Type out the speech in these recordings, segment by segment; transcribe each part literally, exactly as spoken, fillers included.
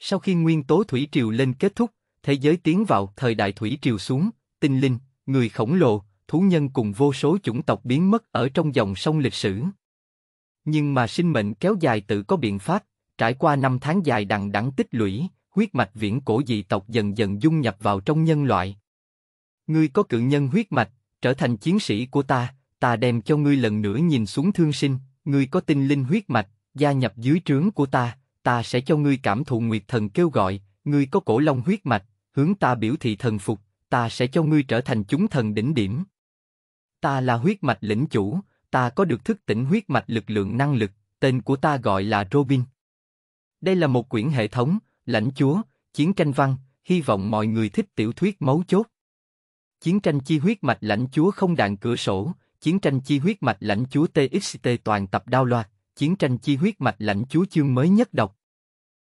Sau khi nguyên tố thủy triều lên kết thúc, thế giới tiến vào thời đại thủy triều xuống, tinh linh, người khổng lồ, thú nhân cùng vô số chủng tộc biến mất ở trong dòng sông lịch sử. Nhưng mà sinh mệnh kéo dài tự có biện pháp, trải qua năm tháng dài đằng đẵng tích lũy, huyết mạch viễn cổ dị tộc dần dần dung nhập vào trong nhân loại. Ngươi có cự nhân huyết mạch, trở thành chiến sĩ của ta, ta đem cho ngươi lần nữa nhìn xuống thương sinh. Ngươi có tinh linh huyết mạch, gia nhập dưới trướng của ta, ta sẽ cho ngươi cảm thụ nguyệt thần kêu gọi. Ngươi có cổ long huyết mạch, hướng ta biểu thị thần phục, ta sẽ cho ngươi trở thành chúng thần đỉnh điểm. Ta là huyết mạch lĩnh chủ, ta có được thức tỉnh huyết mạch lực lượng năng lực, tên của ta gọi là Robin. Đây là một quyển hệ thống, lãnh chúa, chiến tranh văn, hy vọng mọi người thích tiểu thuyết mấu chốt. Chiến tranh chi huyết mạch lãnh chúa không đạn cửa sổ, chiến tranh chi huyết mạch lãnh chúa tê ích tê toàn tập đao loạt, chiến tranh chi huyết mạch lãnh chúa chương mới nhất đọc.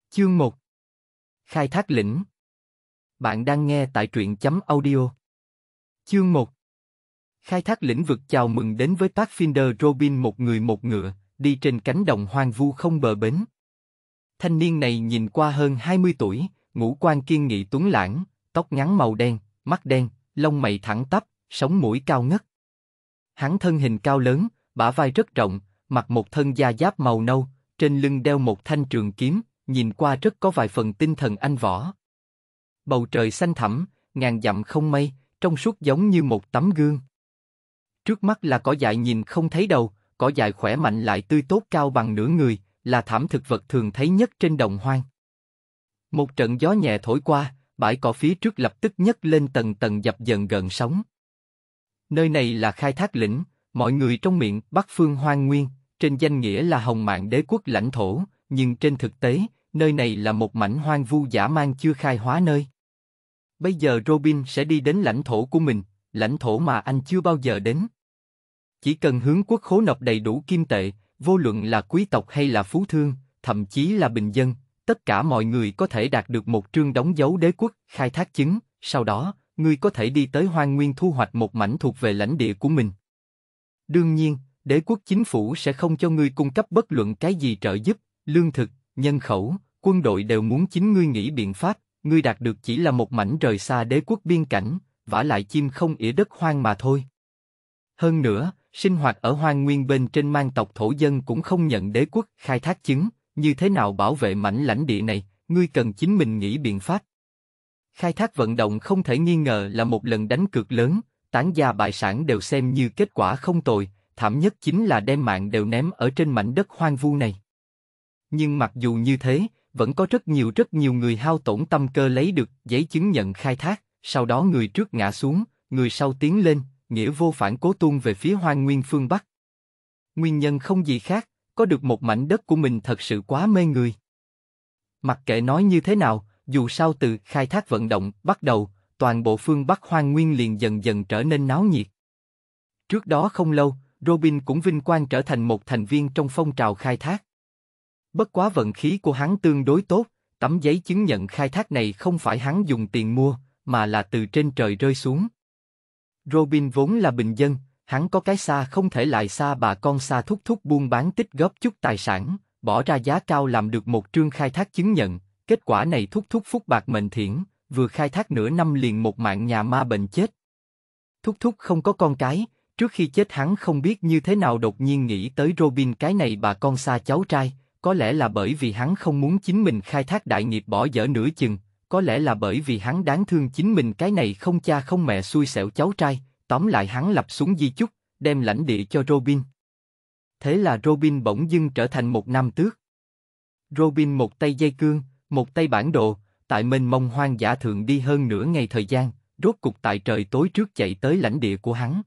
Chương một. Khai thác lĩnh. Bạn đang nghe tại truyện chấm audio. Chương một. Khai thác lĩnh vực. Chào mừng đến với Pathfinder Robin, một người một ngựa, đi trên cánh đồng hoang vu không bờ bến. Thanh niên này nhìn qua hơn hai mươi tuổi, ngũ quan kiên nghị tuấn lãng, tóc ngắn màu đen, mắt đen, lông mày thẳng tắp, sống mũi cao ngất. Hắn thân hình cao lớn, bả vai rất rộng, mặc một thân da giáp màu nâu, trên lưng đeo một thanh trường kiếm, nhìn qua rất có vài phần tinh thần anh võ. Bầu trời xanh thẳm, ngàn dặm không mây, trong suốt giống như một tấm gương. Trước mắt là cỏ dại nhìn không thấy đầu, cỏ dại khỏe mạnh lại tươi tốt cao bằng nửa người, là thảm thực vật thường thấy nhất trên đồng hoang. Một trận gió nhẹ thổi qua, bãi cỏ phía trước lập tức nhấc lên tầng tầng dập dần gợn sóng. Nơi này là khai thác lĩnh, mọi người trong miệng Bắc Phương Hoang Nguyên, trên danh nghĩa là hồng mạng đế quốc lãnh thổ, nhưng trên thực tế, nơi này là một mảnh hoang vu dã man chưa khai hóa nơi. Bây giờ Robin sẽ đi đến lãnh thổ của mình, lãnh thổ mà anh chưa bao giờ đến. Chỉ cần hướng quốc khố nộp đầy đủ kim tệ, vô luận là quý tộc hay là phú thương, thậm chí là bình dân, tất cả mọi người có thể đạt được một trương đóng dấu đế quốc khai thác chứng, sau đó, ngươi có thể đi tới hoang nguyên thu hoạch một mảnh thuộc về lãnh địa của mình. Đương nhiên, đế quốc chính phủ sẽ không cho ngươi cung cấp bất luận cái gì trợ giúp, lương thực, nhân khẩu, quân đội đều muốn chính ngươi nghĩ biện pháp, ngươi đạt được chỉ là một mảnh rời xa đế quốc biên cảnh, vả lại chim không ỉa đất hoang mà thôi. Hơn nữa, sinh hoạt ở hoang nguyên bên trên mang tộc thổ dân cũng không nhận đế quốc khai thác chứng, như thế nào bảo vệ mảnh lãnh địa này, ngươi cần chính mình nghĩ biện pháp. Khai thác vận động không thể nghi ngờ là một lần đánh cược lớn, tán gia bại sản đều xem như kết quả không tồi, thảm nhất chính là đem mạng đều ném ở trên mảnh đất hoang vu này. Nhưng mặc dù như thế, vẫn có rất nhiều rất nhiều người hao tổn tâm cơ lấy được giấy chứng nhận khai thác, sau đó người trước ngã xuống, người sau tiến lên, nghĩa vô phản cố tuôn về phía hoang nguyên phương Bắc. Nguyên nhân không gì khác, có được một mảnh đất của mình thật sự quá mê người. Mặc kệ nói như thế nào, dù sao từ khai thác vận động bắt đầu, toàn bộ phương Bắc hoang nguyên liền dần dần trở nên náo nhiệt. Trước đó không lâu, Robin cũng vinh quang trở thành một thành viên trong phong trào khai thác. Bất quá vận khí của hắn tương đối tốt, tấm giấy chứng nhận khai thác này không phải hắn dùng tiền mua, mà là từ trên trời rơi xuống. Robin vốn là bình dân, hắn có cái xa không thể lại xa bà con xa thúc thúc buôn bán tích góp chút tài sản, bỏ ra giá cao làm được một trương khai thác chứng nhận, kết quả này thúc thúc phúc bạc mệnh thiển, vừa khai thác nửa năm liền một mạng nhà ma bệnh chết. Thúc thúc không có con cái, trước khi chết hắn không biết như thế nào đột nhiên nghĩ tới Robin cái này bà con xa cháu trai, có lẽ là bởi vì hắn không muốn chính mình khai thác đại nghiệp bỏ dở nửa chừng, có lẽ là bởi vì hắn đáng thương chính mình cái này không cha không mẹ xui xẻo cháu trai, tóm lại hắn lập xuống di chúc, đem lãnh địa cho Robin. Thế là Robin bỗng dưng trở thành một nam tước. Robin một tay dây cương, một tay bản đồ, tại mênh mông hoang dã thượng đi hơn nửa ngày thời gian, rốt cục tại trời tối trước chạy tới lãnh địa của hắn.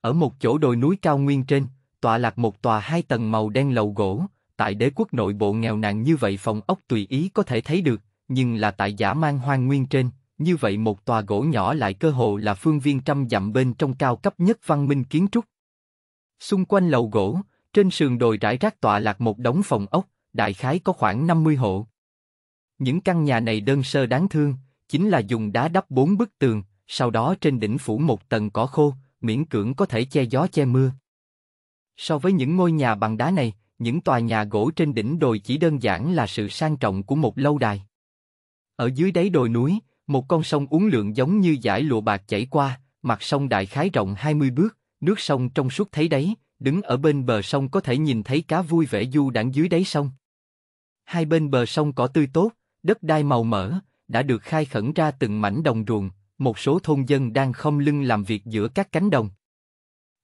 Ở một chỗ đồi núi cao nguyên trên, tọa lạc một tòa hai tầng màu đen lầu gỗ, tại đế quốc nội bộ nghèo nàn như vậy phòng ốc tùy ý có thể thấy được, nhưng là tại dã man hoang nguyên trên, như vậy một tòa gỗ nhỏ lại cơ hồ là phương viên trăm dặm bên trong cao cấp nhất văn minh kiến trúc. Xung quanh lầu gỗ, trên sườn đồi rải rác tọa lạc một đống phòng ốc, đại khái có khoảng năm mươi hộ. Những căn nhà này đơn sơ đáng thương, chính là dùng đá đắp bốn bức tường, sau đó trên đỉnh phủ một tầng cỏ khô, miễn cưỡng có thể che gió che mưa. So với những ngôi nhà bằng đá này, những tòa nhà gỗ trên đỉnh đồi chỉ đơn giản là sự sang trọng của một lâu đài. Ở dưới đáy đồi núi, một con sông uốn lượn giống như dải lụa bạc chảy qua, mặt sông đại khái rộng hai mươi bước, nước sông trong suốt thấy đáy, đứng ở bên bờ sông có thể nhìn thấy cá vui vẻ du đãng dưới đáy sông. Hai bên bờ sông cỏ tươi tốt, đất đai màu mỡ, đã được khai khẩn ra từng mảnh đồng ruộng, một số thôn dân đang khom lưng làm việc giữa các cánh đồng.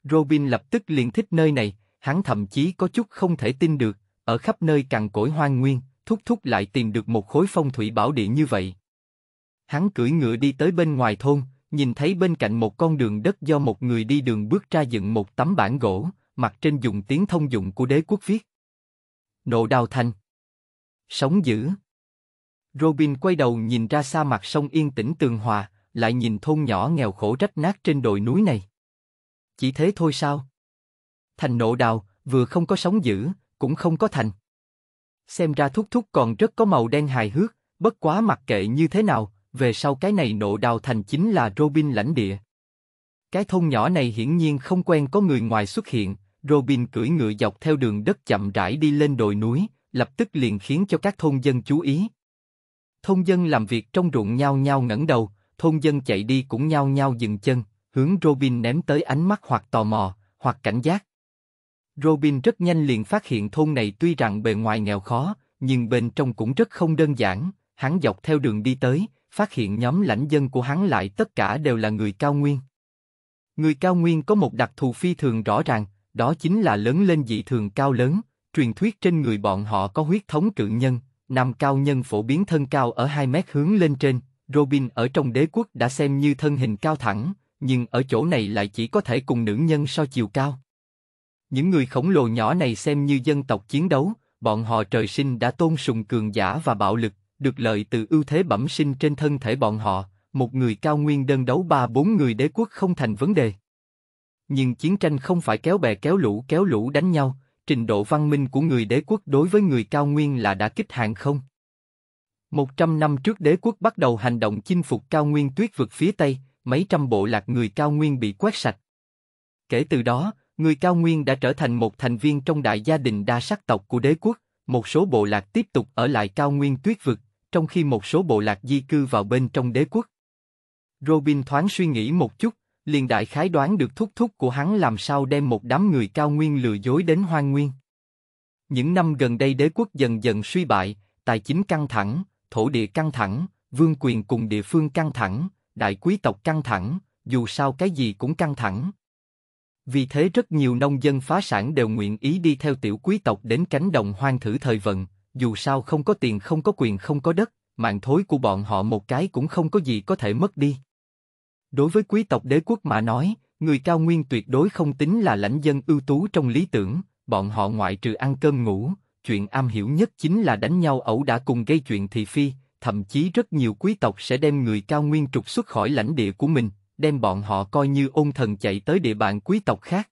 Robin lập tức liền thích nơi này, hắn thậm chí có chút không thể tin được, ở khắp nơi cằn cỗi hoang nguyên, thúc thúc lại tìm được một khối phong thủy bảo địa như vậy. Hắn cưỡi ngựa đi tới bên ngoài thôn, nhìn thấy bên cạnh một con đường đất do một người đi đường bước ra dựng một tấm bảng gỗ, mặt trên dùng tiếng thông dụng của đế quốc viết: Nộ Đao Thành. Sống dữ. Robin quay đầu nhìn ra xa mặt sông yên tĩnh tường hòa, lại nhìn thôn nhỏ nghèo khổ rách nát trên đồi núi này. Chỉ thế thôi sao? Thành Nộ Đao, vừa không có sống dữ, cũng không có thành. Xem ra thúc thúc còn rất có màu đen hài hước, bất quá mặc kệ như thế nào, về sau cái này Nộ Đao Thành chính là Robin lãnh địa. Cái thôn nhỏ này hiển nhiên không quen có người ngoài xuất hiện, Robin cưỡi ngựa dọc theo đường đất chậm rãi đi lên đồi núi, lập tức liền khiến cho các thôn dân chú ý. Thôn dân làm việc trong ruộng nhao nhao ngẩng đầu, thôn dân chạy đi cũng nhao nhao dừng chân, hướng Robin ném tới ánh mắt hoặc tò mò, hoặc cảnh giác. Robin rất nhanh liền phát hiện thôn này tuy rằng bề ngoài nghèo khó, nhưng bên trong cũng rất không đơn giản, hắn dọc theo đường đi tới, phát hiện nhóm lãnh dân của hắn lại tất cả đều là người cao nguyên. Người cao nguyên có một đặc thù phi thường rõ ràng, đó chính là lớn lên dị thường cao lớn, truyền thuyết trên người bọn họ có huyết thống cự nhân, nam cao nhân phổ biến thân cao ở hai mét hướng lên trên. Robin ở trong đế quốc đã xem như thân hình cao thẳng, nhưng ở chỗ này lại chỉ có thể cùng nữ nhân so chiều cao. Những người khổng lồ nhỏ này xem như dân tộc chiến đấu, bọn họ trời sinh đã tôn sùng cường giả và bạo lực, được lợi từ ưu thế bẩm sinh trên thân thể bọn họ, một người cao nguyên đơn đấu ba bốn người đế quốc không thành vấn đề. Nhưng chiến tranh không phải kéo bè kéo lũ kéo lũ đánh nhau, trình độ văn minh của người đế quốc đối với người cao nguyên là đã kích hàng không. Một trăm năm trước đế quốc bắt đầu hành động chinh phục cao nguyên tuyết vực phía Tây, mấy trăm bộ lạc người cao nguyên bị quét sạch. Kể từ đó, người cao nguyên đã trở thành một thành viên trong đại gia đình đa sắc tộc của đế quốc, một số bộ lạc tiếp tục ở lại cao nguyên tuyết vực, trong khi một số bộ lạc di cư vào bên trong đế quốc. Robin thoáng suy nghĩ một chút, liền đại khái đoán được thúc thúc của hắn làm sao đem một đám người cao nguyên lừa dối đến hoang nguyên. Những năm gần đây đế quốc dần dần suy bại, tài chính căng thẳng, thổ địa căng thẳng, vương quyền cùng địa phương căng thẳng, đại quý tộc căng thẳng, dù sao cái gì cũng căng thẳng. Vì thế rất nhiều nông dân phá sản đều nguyện ý đi theo tiểu quý tộc đến cánh đồng hoang thử thời vận, dù sao không có tiền không có quyền không có đất, mạng thối của bọn họ một cái cũng không có gì có thể mất đi. Đối với quý tộc đế quốc mà nói, người cao nguyên tuyệt đối không tính là lãnh dân ưu tú trong lý tưởng, bọn họ ngoại trừ ăn cơm ngủ, chuyện am hiểu nhất chính là đánh nhau ẩu đả cùng gây chuyện thị phi, thậm chí rất nhiều quý tộc sẽ đem người cao nguyên trục xuất khỏi lãnh địa của mình, đem bọn họ coi như ôn thần chạy tới địa bàn quý tộc khác.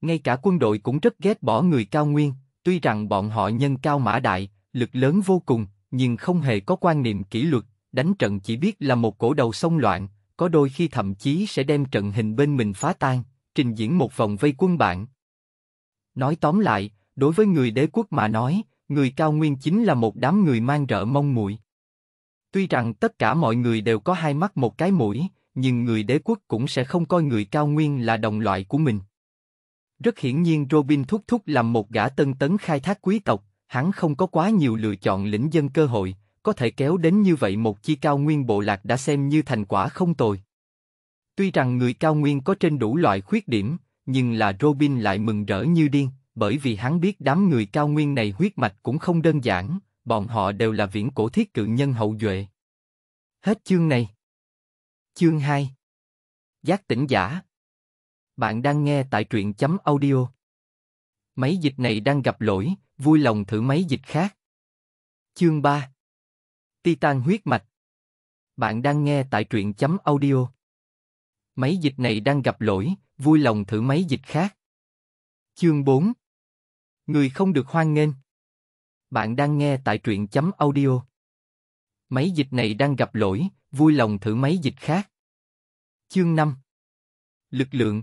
Ngay cả quân đội cũng rất ghét bỏ người cao nguyên, tuy rằng bọn họ nhân cao mã đại, lực lớn vô cùng, nhưng không hề có quan niệm kỷ luật, đánh trận chỉ biết là một cỗ đầu xông loạn, có đôi khi thậm chí sẽ đem trận hình bên mình phá tan, trình diễn một vòng vây quân bạn. Nói tóm lại, đối với người đế quốc mà nói, người cao nguyên chính là một đám người mang rợ mông muội. Tuy rằng tất cả mọi người đều có hai mắt một cái mũi, nhưng người đế quốc cũng sẽ không coi người cao nguyên là đồng loại của mình. Rất hiển nhiên Robin thúc thúc làm một gã tân tấn khai thác quý tộc, hắn không có quá nhiều lựa chọn lĩnh dân cơ hội, có thể kéo đến như vậy một chi cao nguyên bộ lạc đã xem như thành quả không tồi. Tuy rằng người cao nguyên có trên đủ loại khuyết điểm, nhưng là Robin lại mừng rỡ như điên, bởi vì hắn biết đám người cao nguyên này huyết mạch cũng không đơn giản, bọn họ đều là viễn cổ thiết cự nhân hậu duệ. Hết chương này. Chương hai. Giác tỉnh giả. Bạn đang nghe tại truyện chấm audio. Máy dịch này đang gặp lỗi, vui lòng thử máy dịch khác. Chương ba. Titan huyết mạch. Bạn đang nghe tại truyện chấm audio. Máy dịch này đang gặp lỗi, vui lòng thử máy dịch khác. Chương bốn. Người không được hoan nghênh. Bạn đang nghe tại truyện chấm audio. Máy dịch này đang gặp lỗi, vui lòng thử máy dịch khác. Chương năm. Lực lượng.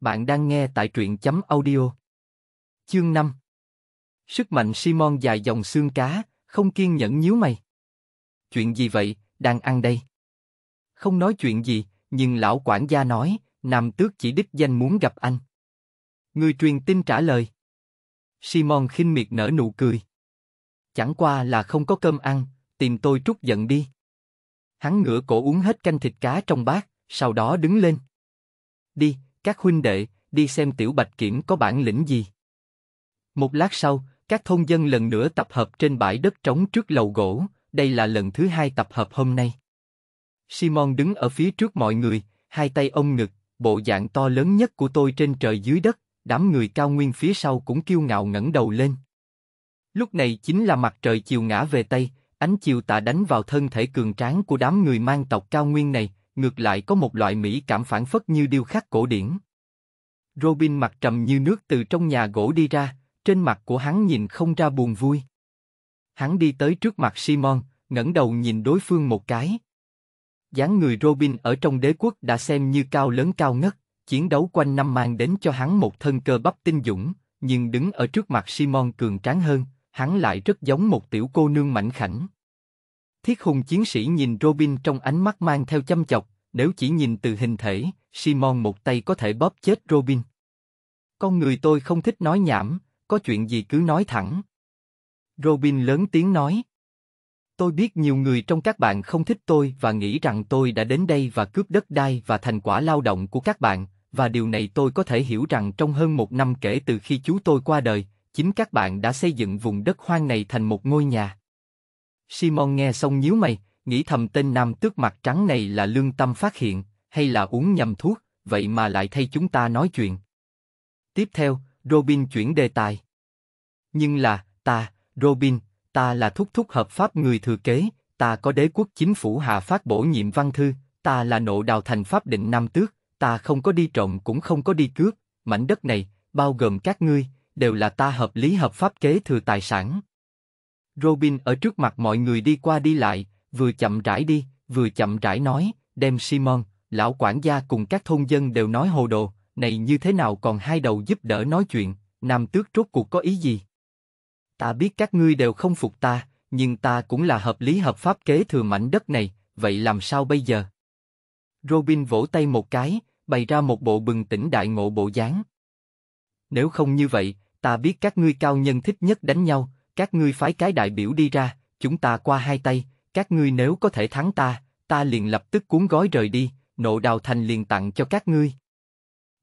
Bạn đang nghe tại truyện chấm audio. Chương năm. Sức mạnh Simon dài dòng xương cá, không kiên nhẫn nhíu mày. Chuyện gì vậy, đang ăn đây? Không nói chuyện gì, nhưng lão quản gia nói, nam tước chỉ đích danh muốn gặp anh. Người truyền tin trả lời. Simon khinh miệt nở nụ cười. Chẳng qua là không có cơm ăn, tìm tôi trút giận đi. Hắn ngửa cổ uống hết canh thịt cá trong bát, sau đó đứng lên. Đi, các huynh đệ, đi xem tiểu bạch kiểm có bản lĩnh gì. Một lát sau, các thôn dân lần nữa tập hợp trên bãi đất trống trước lầu gỗ, đây là lần thứ hai tập hợp hôm nay. Simon đứng ở phía trước mọi người, hai tay ôm ngực, bộ dạng to lớn nhất của tôi trên trời dưới đất, đám người cao nguyên phía sau cũng kiêu ngạo ngẩng đầu lên. Lúc này chính là mặt trời chiều ngã về Tây, ánh chiều tà đánh vào thân thể cường tráng của đám người mang tộc cao nguyên này, ngược lại có một loại mỹ cảm phản phất như điêu khắc cổ điển. Robin mặt trầm như nước từ trong nhà gỗ đi ra, trên mặt của hắn nhìn không ra buồn vui. Hắn đi tới trước mặt Simon, ngẩng đầu nhìn đối phương một cái. Dáng người Robin ở trong đế quốc đã xem như cao lớn cao ngất, chiến đấu quanh năm mang đến cho hắn một thân cơ bắp tinh dũng, nhưng đứng ở trước mặt Simon cường tráng hơn, hắn lại rất giống một tiểu cô nương mảnh khảnh. Thiết hùng chiến sĩ nhìn Robin trong ánh mắt mang theo châm chọc, nếu chỉ nhìn từ hình thể, Simon một tay có thể bóp chết Robin. Con người tôi không thích nói nhảm, có chuyện gì cứ nói thẳng. Robin lớn tiếng nói. Tôi biết nhiều người trong các bạn không thích tôi và nghĩ rằng tôi đã đến đây và cướp đất đai và thành quả lao động của các bạn, và điều này tôi có thể hiểu rằng trong hơn một năm kể từ khi chú tôi qua đời, chính các bạn đã xây dựng vùng đất hoang này thành một ngôi nhà. Simon nghe xong nhíu mày, nghĩ thầm tên nam tước mặt trắng này là lương tâm phát hiện, hay là uống nhầm thuốc, vậy mà lại thay chúng ta nói chuyện. Tiếp theo, Robin chuyển đề tài. Nhưng là, ta, Robin, ta là thúc thúc hợp pháp người thừa kế, ta có đế quốc chính phủ hạ phát bổ nhiệm văn thư, ta là Nộ Đao Thành pháp định nam tước, ta không có đi trộm cũng không có đi cướp, mảnh đất này, bao gồm các ngươi, đều là ta hợp lý hợp pháp kế thừa tài sản. Robin ở trước mặt mọi người đi qua đi lại, vừa chậm rãi đi, vừa chậm rãi nói, đem Simon, lão quản gia cùng các thôn dân đều nói hồ đồ, này như thế nào còn hai đầu giúp đỡ nói chuyện, nam tước rốt cuộc có ý gì? Ta biết các ngươi đều không phục ta, nhưng ta cũng là hợp lý hợp pháp kế thừa mảnh đất này, vậy làm sao bây giờ? Robin vỗ tay một cái, bày ra một bộ bừng tỉnh đại ngộ bộ dáng. Nếu không như vậy, ta biết các ngươi cao nhân thích nhất đánh nhau, các ngươi phái cái đại biểu đi ra, chúng ta qua hai tay, các ngươi nếu có thể thắng ta, ta liền lập tức cuốn gói rời đi, Nộ Đao Thành liền tặng cho các ngươi.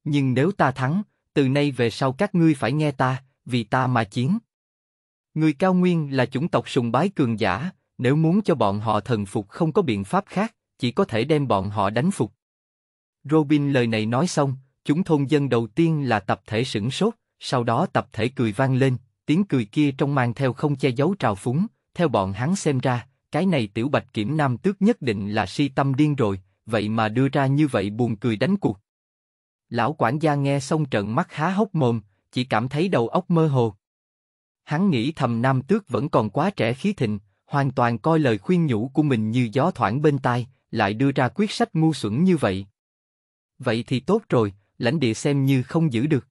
Nhưng nếu ta thắng, từ nay về sau các ngươi phải nghe ta, vì ta mà chiến. Người cao nguyên là chủng tộc sùng bái cường giả, nếu muốn cho bọn họ thần phục không có biện pháp khác, chỉ có thể đem bọn họ đánh phục. Robin lời này nói xong, chúng thôn dân đầu tiên là tập thể sửng sốt, sau đó tập thể cười vang lên, tiếng cười kia trong mang theo không che giấu trào phúng, theo bọn hắn xem ra, cái này tiểu bạch kiểm nam tước nhất định là si tâm điên rồi, vậy mà đưa ra như vậy buồn cười đánh cuộc. Lão quản gia nghe xong trợn mắt há hốc mồm, chỉ cảm thấy đầu óc mơ hồ. Hắn nghĩ thầm nam tước vẫn còn quá trẻ khí thịnh, hoàn toàn coi lời khuyên nhủ của mình như gió thoảng bên tai, lại đưa ra quyết sách ngu xuẩn như vậy. Vậy thì tốt rồi, lãnh địa xem như không giữ được.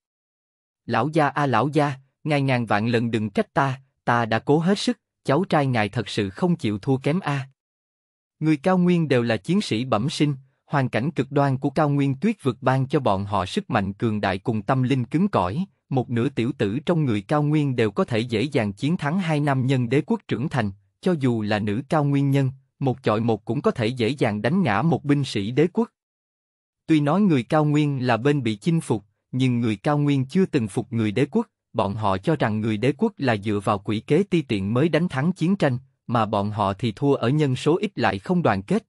Lão gia a à lão gia, ngài ngàn vạn lần đừng trách ta, ta đã cố hết sức, cháu trai ngài thật sự không chịu thua kém a. À. Người cao nguyên đều là chiến sĩ bẩm sinh, hoàn cảnh cực đoan của cao nguyên tuyết vực ban cho bọn họ sức mạnh cường đại cùng tâm linh cứng cỏi. Một nửa tiểu tử trong người cao nguyên đều có thể dễ dàng chiến thắng hai nam nhân đế quốc trưởng thành, cho dù là nữ cao nguyên nhân, một chọi một cũng có thể dễ dàng đánh ngã một binh sĩ đế quốc. Tuy nói người cao nguyên là bên bị chinh phục, nhưng người cao nguyên chưa từng phục người đế quốc, bọn họ cho rằng người đế quốc là dựa vào quỷ kế ti tiện mới đánh thắng chiến tranh, mà bọn họ thì thua ở nhân số ít lại không đoàn kết.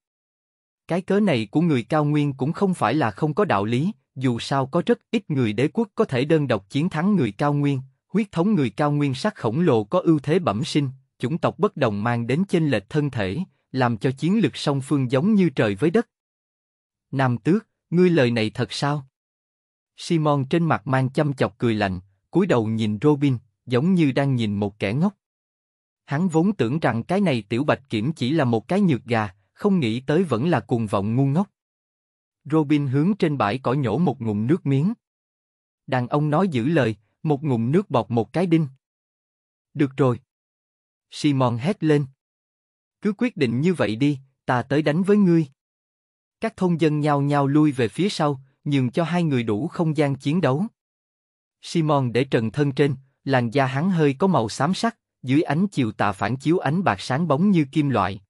Cái cớ này của người cao nguyên cũng không phải là không có đạo lý. Dù sao có rất ít người đế quốc có thể đơn độc chiến thắng người cao nguyên, huyết thống người cao nguyên sắc khổng lồ có ưu thế bẩm sinh, chủng tộc bất đồng mang đến chênh lệch thân thể, làm cho chiến lược song phương giống như trời với đất. Nam tước, ngươi lời này thật sao? Simon trên mặt mang châm chọc cười lạnh, cúi đầu nhìn Robin, giống như đang nhìn một kẻ ngốc. Hắn vốn tưởng rằng cái này tiểu bạch kiểm chỉ là một cái nhược gà, không nghĩ tới vẫn là cuồng vọng ngu ngốc. Robin hướng trên bãi cỏ nhổ một ngụm nước miếng. Đàn ông nói giữ lời, một ngụm nước bọt một cái đinh. Được rồi. Simon hét lên. Cứ quyết định như vậy đi, ta tới đánh với ngươi. Các thôn dân nhao nhao lui về phía sau, nhường cho hai người đủ không gian chiến đấu. Simon để trần thân trên, làn da hắn hơi có màu xám sắc, dưới ánh chiều tà phản chiếu ánh bạc sáng bóng như kim loại.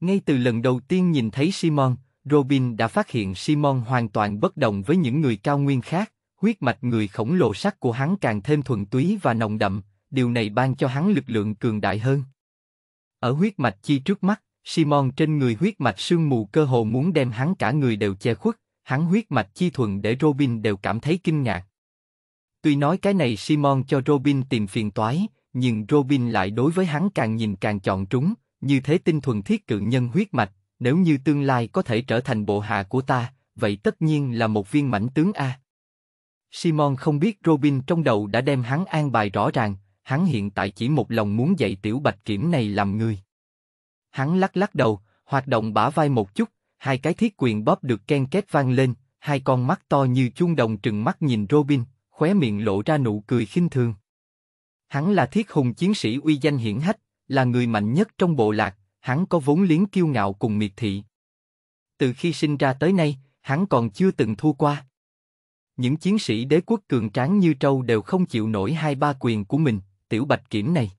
Ngay từ lần đầu tiên nhìn thấy Simon, Robin đã phát hiện Simon hoàn toàn bất đồng với những người cao nguyên khác, huyết mạch người khổng lồ sắc của hắn càng thêm thuần túy và nồng đậm, điều này ban cho hắn lực lượng cường đại hơn. Ở huyết mạch chi trước mắt, Simon trên người huyết mạch sương mù cơ hồ muốn đem hắn cả người đều che khuất, hắn huyết mạch chi thuần để Robin đều cảm thấy kinh ngạc. Tuy nói cái này Simon cho Robin tìm phiền toái, nhưng Robin lại đối với hắn càng nhìn càng chọn trúng, như thế tinh thuần thiết cự nhân huyết mạch, nếu như tương lai có thể trở thành bộ hạ của ta, vậy tất nhiên là một viên mãnh tướng a. Simon không biết Robin trong đầu đã đem hắn an bài rõ ràng, hắn hiện tại chỉ một lòng muốn dạy tiểu bạch kiểm này làm người. Hắn lắc lắc đầu, hoạt động bả vai một chút, hai cái thiết quyền bóp được ken két vang lên, hai con mắt to như chuông đồng trừng mắt nhìn Robin, khóe miệng lộ ra nụ cười khinh thường. Hắn là thiết hùng chiến sĩ uy danh hiển hách, là người mạnh nhất trong bộ lạc, hắn có vốn liếng kiêu ngạo cùng miệt thị. Từ khi sinh ra tới nay, hắn còn chưa từng thua qua. Những chiến sĩ đế quốc cường tráng như trâu đều không chịu nổi hai ba quyền của mình, tiểu bạch kiểm này.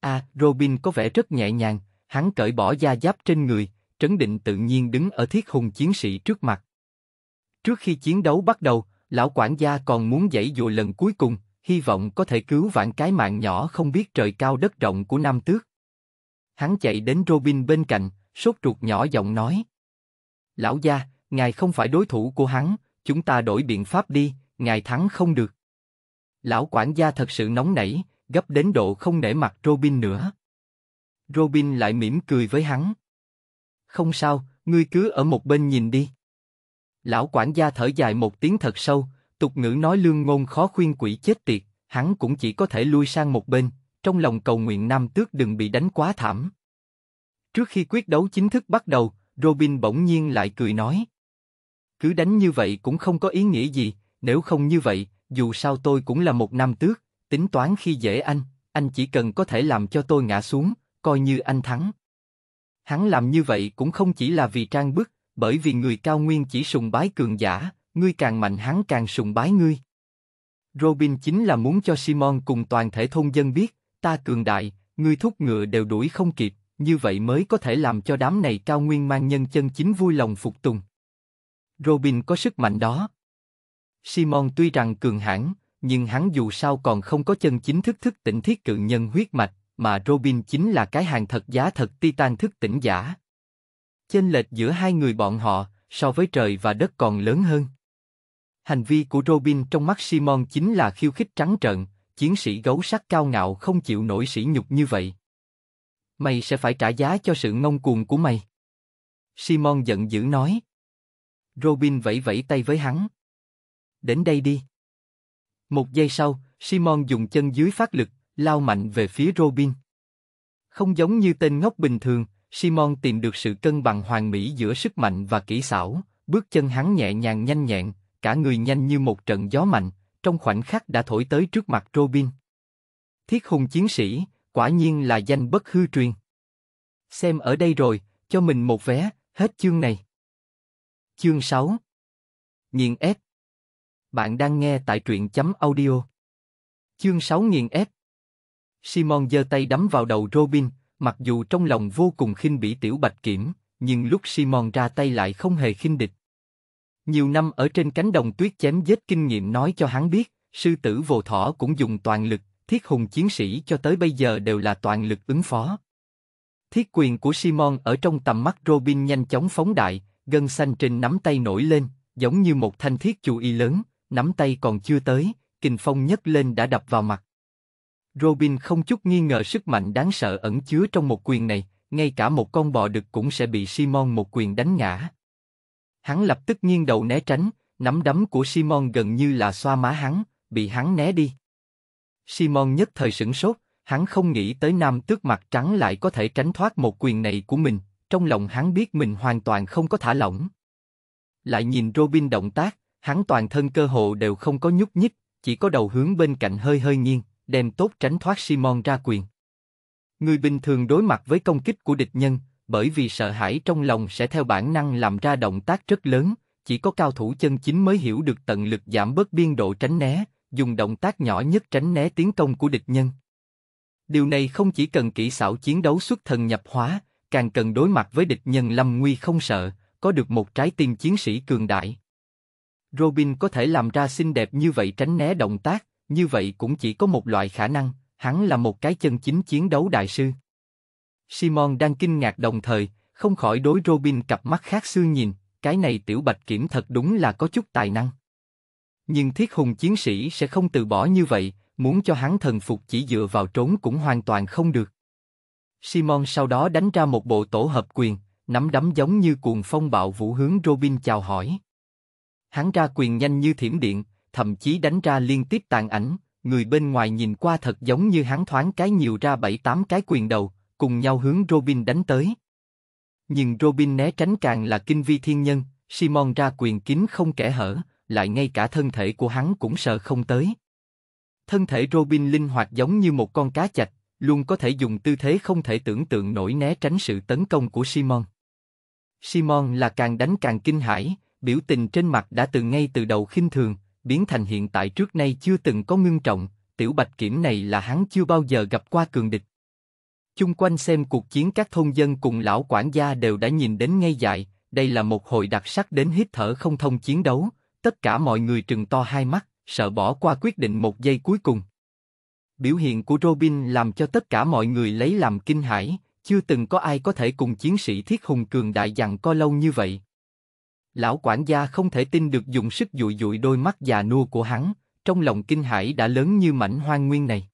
À, Robin có vẻ rất nhẹ nhàng, hắn cởi bỏ da giáp trên người, trấn định tự nhiên đứng ở thiết hùng chiến sĩ trước mặt. Trước khi chiến đấu bắt đầu, lão quản gia còn muốn giãy dụa lần cuối cùng, hy vọng có thể cứu vãn cái mạng nhỏ không biết trời cao đất rộng của nam tước. Hắn chạy đến Robin bên cạnh, sốt ruột nhỏ giọng nói. Lão gia, ngài không phải đối thủ của hắn, chúng ta đổi biện pháp đi, ngài thắng không được. Lão quản gia thật sự nóng nảy, gấp đến độ không nể mặt Robin nữa. Robin lại mỉm cười với hắn. Không sao, ngươi cứ ở một bên nhìn đi. Lão quản gia thở dài một tiếng thật sâu, tục ngữ nói lương ngôn khó khuyên quỷ chết tiệt, hắn cũng chỉ có thể lui sang một bên, trong lòng cầu nguyện nam tước đừng bị đánh quá thảm. Trước khi quyết đấu chính thức bắt đầu, Robin bỗng nhiên lại cười nói. Cứ đánh như vậy cũng không có ý nghĩa gì, nếu không như vậy, dù sao tôi cũng là một nam tước, tính toán khi dễ anh, anh chỉ cần có thể làm cho tôi ngã xuống, coi như anh thắng. Hắn làm như vậy cũng không chỉ là vì trang bức, bởi vì người cao nguyên chỉ sùng bái cường giả, ngươi càng mạnh hắn càng sùng bái ngươi. Robin chính là muốn cho Simon cùng toàn thể thôn dân biết, ta cường đại, ngươi thúc ngựa đều đuổi không kịp, như vậy mới có thể làm cho đám này cao nguyên mang nhân chân chính vui lòng phục tùng. Robin có sức mạnh đó. Simon tuy rằng cường hãn, nhưng hắn dù sao còn không có chân chính thức thức tỉnh thiết cự nhân huyết mạch, mà Robin chính là cái hàng thật giá thật Titan thức tỉnh giả. Chênh lệch giữa hai người bọn họ, so với trời và đất còn lớn hơn. Hành vi của Robin trong mắt Simon chính là khiêu khích trắng trợn, chiến sĩ gấu sắt cao ngạo không chịu nổi sỉ nhục như vậy. Mày sẽ phải trả giá cho sự ngông cuồng của mày. Simon giận dữ nói. Robin vẫy vẫy tay với hắn. Đến đây đi. Một giây sau, Simon dùng chân dưới phát lực, lao mạnh về phía Robin. Không giống như tên ngốc bình thường, Simon tìm được sự cân bằng hoàn mỹ giữa sức mạnh và kỹ xảo, bước chân hắn nhẹ nhàng nhanh nhẹn, cả người nhanh như một trận gió mạnh, trong khoảnh khắc đã thổi tới trước mặt Robin. Thiết hùng chiến sĩ, quả nhiên là danh bất hư truyền. Xem ở đây rồi, cho mình một vé, hết chương này. Chương sáu. Nghiền ép. Bạn đang nghe tại truyện chấm audio. Chương sáu nghiền ép. Simon giơ tay đấm vào đầu Robin, mặc dù trong lòng vô cùng khinh bỉ tiểu bạch kiểm, nhưng lúc Simon ra tay lại không hề khinh địch. Nhiều năm ở trên cánh đồng tuyết chém giết kinh nghiệm nói cho hắn biết, sư tử vồ thỏ cũng dùng toàn lực, thiết hùng chiến sĩ cho tới bây giờ đều là toàn lực ứng phó. Thiết quyền của Simon ở trong tầm mắt Robin nhanh chóng phóng đại, gân xanh trên nắm tay nổi lên, giống như một thanh thiết chú y lớn, nắm tay còn chưa tới, kình phong nhấc lên đã đập vào mặt. Robin không chút nghi ngờ sức mạnh đáng sợ ẩn chứa trong một quyền này, ngay cả một con bò đực cũng sẽ bị Simon một quyền đánh ngã. Hắn lập tức nghiêng đầu né tránh, nắm đấm của Simon gần như là xoa má hắn, bị hắn né đi. Simon nhất thời sửng sốt, hắn không nghĩ tới nam tước mặt trắng lại có thể tránh thoát một quyền này của mình, trong lòng hắn biết mình hoàn toàn không có thả lỏng. Lại nhìn Robin động tác, hắn toàn thân cơ hồ đều không có nhúc nhích, chỉ có đầu hướng bên cạnh hơi hơi nghiêng, đem tốt tránh thoát Simon ra quyền. Người bình thường đối mặt với công kích của địch nhân, bởi vì sợ hãi trong lòng sẽ theo bản năng làm ra động tác rất lớn, chỉ có cao thủ chân chính mới hiểu được tận lực giảm bớt biên độ tránh né, dùng động tác nhỏ nhất tránh né tiến công của địch nhân. Điều này không chỉ cần kỹ xảo chiến đấu xuất thần nhập hóa, càng cần đối mặt với địch nhân lâm nguy không sợ, có được một trái tim chiến sĩ cường đại. Robin có thể làm ra xinh đẹp như vậy tránh né động tác, như vậy cũng chỉ có một loại khả năng, hắn là một cái chân chính chiến đấu đại sư. Simon đang kinh ngạc đồng thời, không khỏi đối Robin cặp mắt khác xưa nhìn, cái này tiểu bạch kiểm thật đúng là có chút tài năng. Nhưng thiết hùng chiến sĩ sẽ không từ bỏ như vậy, muốn cho hắn thần phục chỉ dựa vào trốn cũng hoàn toàn không được. Simon sau đó đánh ra một bộ tổ hợp quyền, nắm đấm giống như cuồng phong bạo vũ hướng Robin chào hỏi. Hắn ra quyền nhanh như thiểm điện, thậm chí đánh ra liên tiếp tàn ảnh, người bên ngoài nhìn qua thật giống như hắn thoáng cái nhiều ra bảy tám cái quyền đầu, cùng nhau hướng Robin đánh tới. Nhưng Robin né tránh càng là kinh vi thiên nhân, Simon ra quyền kín không kẽ hở, lại ngay cả thân thể của hắn cũng sợ không tới. Thân thể Robin linh hoạt giống như một con cá chạch, luôn có thể dùng tư thế không thể tưởng tượng nổi né tránh sự tấn công của Simon. Simon là càng đánh càng kinh hãi, biểu tình trên mặt đã từ ngay từ đầu khinh thường, biến thành hiện tại trước nay chưa từng có ngưng trọng, tiểu bạch kiểm này là hắn chưa bao giờ gặp qua cường địch. Chung quanh xem cuộc chiến các thôn dân cùng lão quản gia đều đã nhìn đến ngây dại, đây là một hồi đặc sắc đến hít thở không thông chiến đấu, tất cả mọi người trừng to hai mắt, sợ bỏ qua quyết định một giây cuối cùng. Biểu hiện của Robin làm cho tất cả mọi người lấy làm kinh hãi, chưa từng có ai có thể cùng chiến sĩ thiết hùng cường đại giằng co lâu như vậy. Lão quản gia không thể tin được dùng sức dụi dụi đôi mắt già nua của hắn, trong lòng kinh hãi đã lớn như mảnh hoang nguyên này.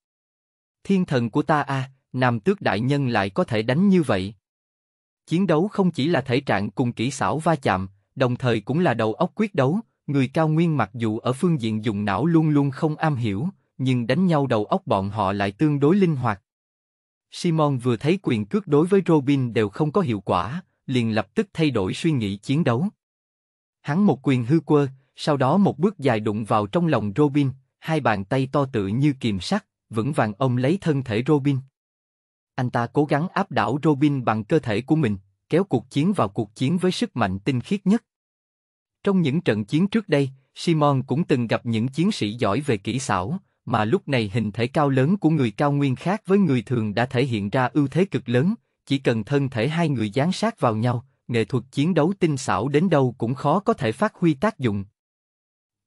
Thiên thần của ta a, à, nam tước đại nhân lại có thể đánh như vậy. Chiến đấu không chỉ là thể trạng cùng kỹ xảo va chạm, đồng thời cũng là đầu óc quyết đấu, người cao nguyên mặc dù ở phương diện dùng não luôn luôn không am hiểu, nhưng đánh nhau đầu óc bọn họ lại tương đối linh hoạt. Simon vừa thấy quyền cước đối với Robin đều không có hiệu quả, liền lập tức thay đổi suy nghĩ chiến đấu. Hắn một quyền hư quơ, sau đó một bước dài đụng vào trong lòng Robin, hai bàn tay to tựa như kìm sắt, vững vàng ôm lấy thân thể Robin. Anh ta cố gắng áp đảo Robin bằng cơ thể của mình, kéo cuộc chiến vào cuộc chiến với sức mạnh tinh khiết nhất. Trong những trận chiến trước đây, Simon cũng từng gặp những chiến sĩ giỏi về kỹ xảo, mà lúc này hình thể cao lớn của người cao nguyên khác với người thường đã thể hiện ra ưu thế cực lớn, chỉ cần thân thể hai người dán sát vào nhau, nghệ thuật chiến đấu tinh xảo đến đâu cũng khó có thể phát huy tác dụng.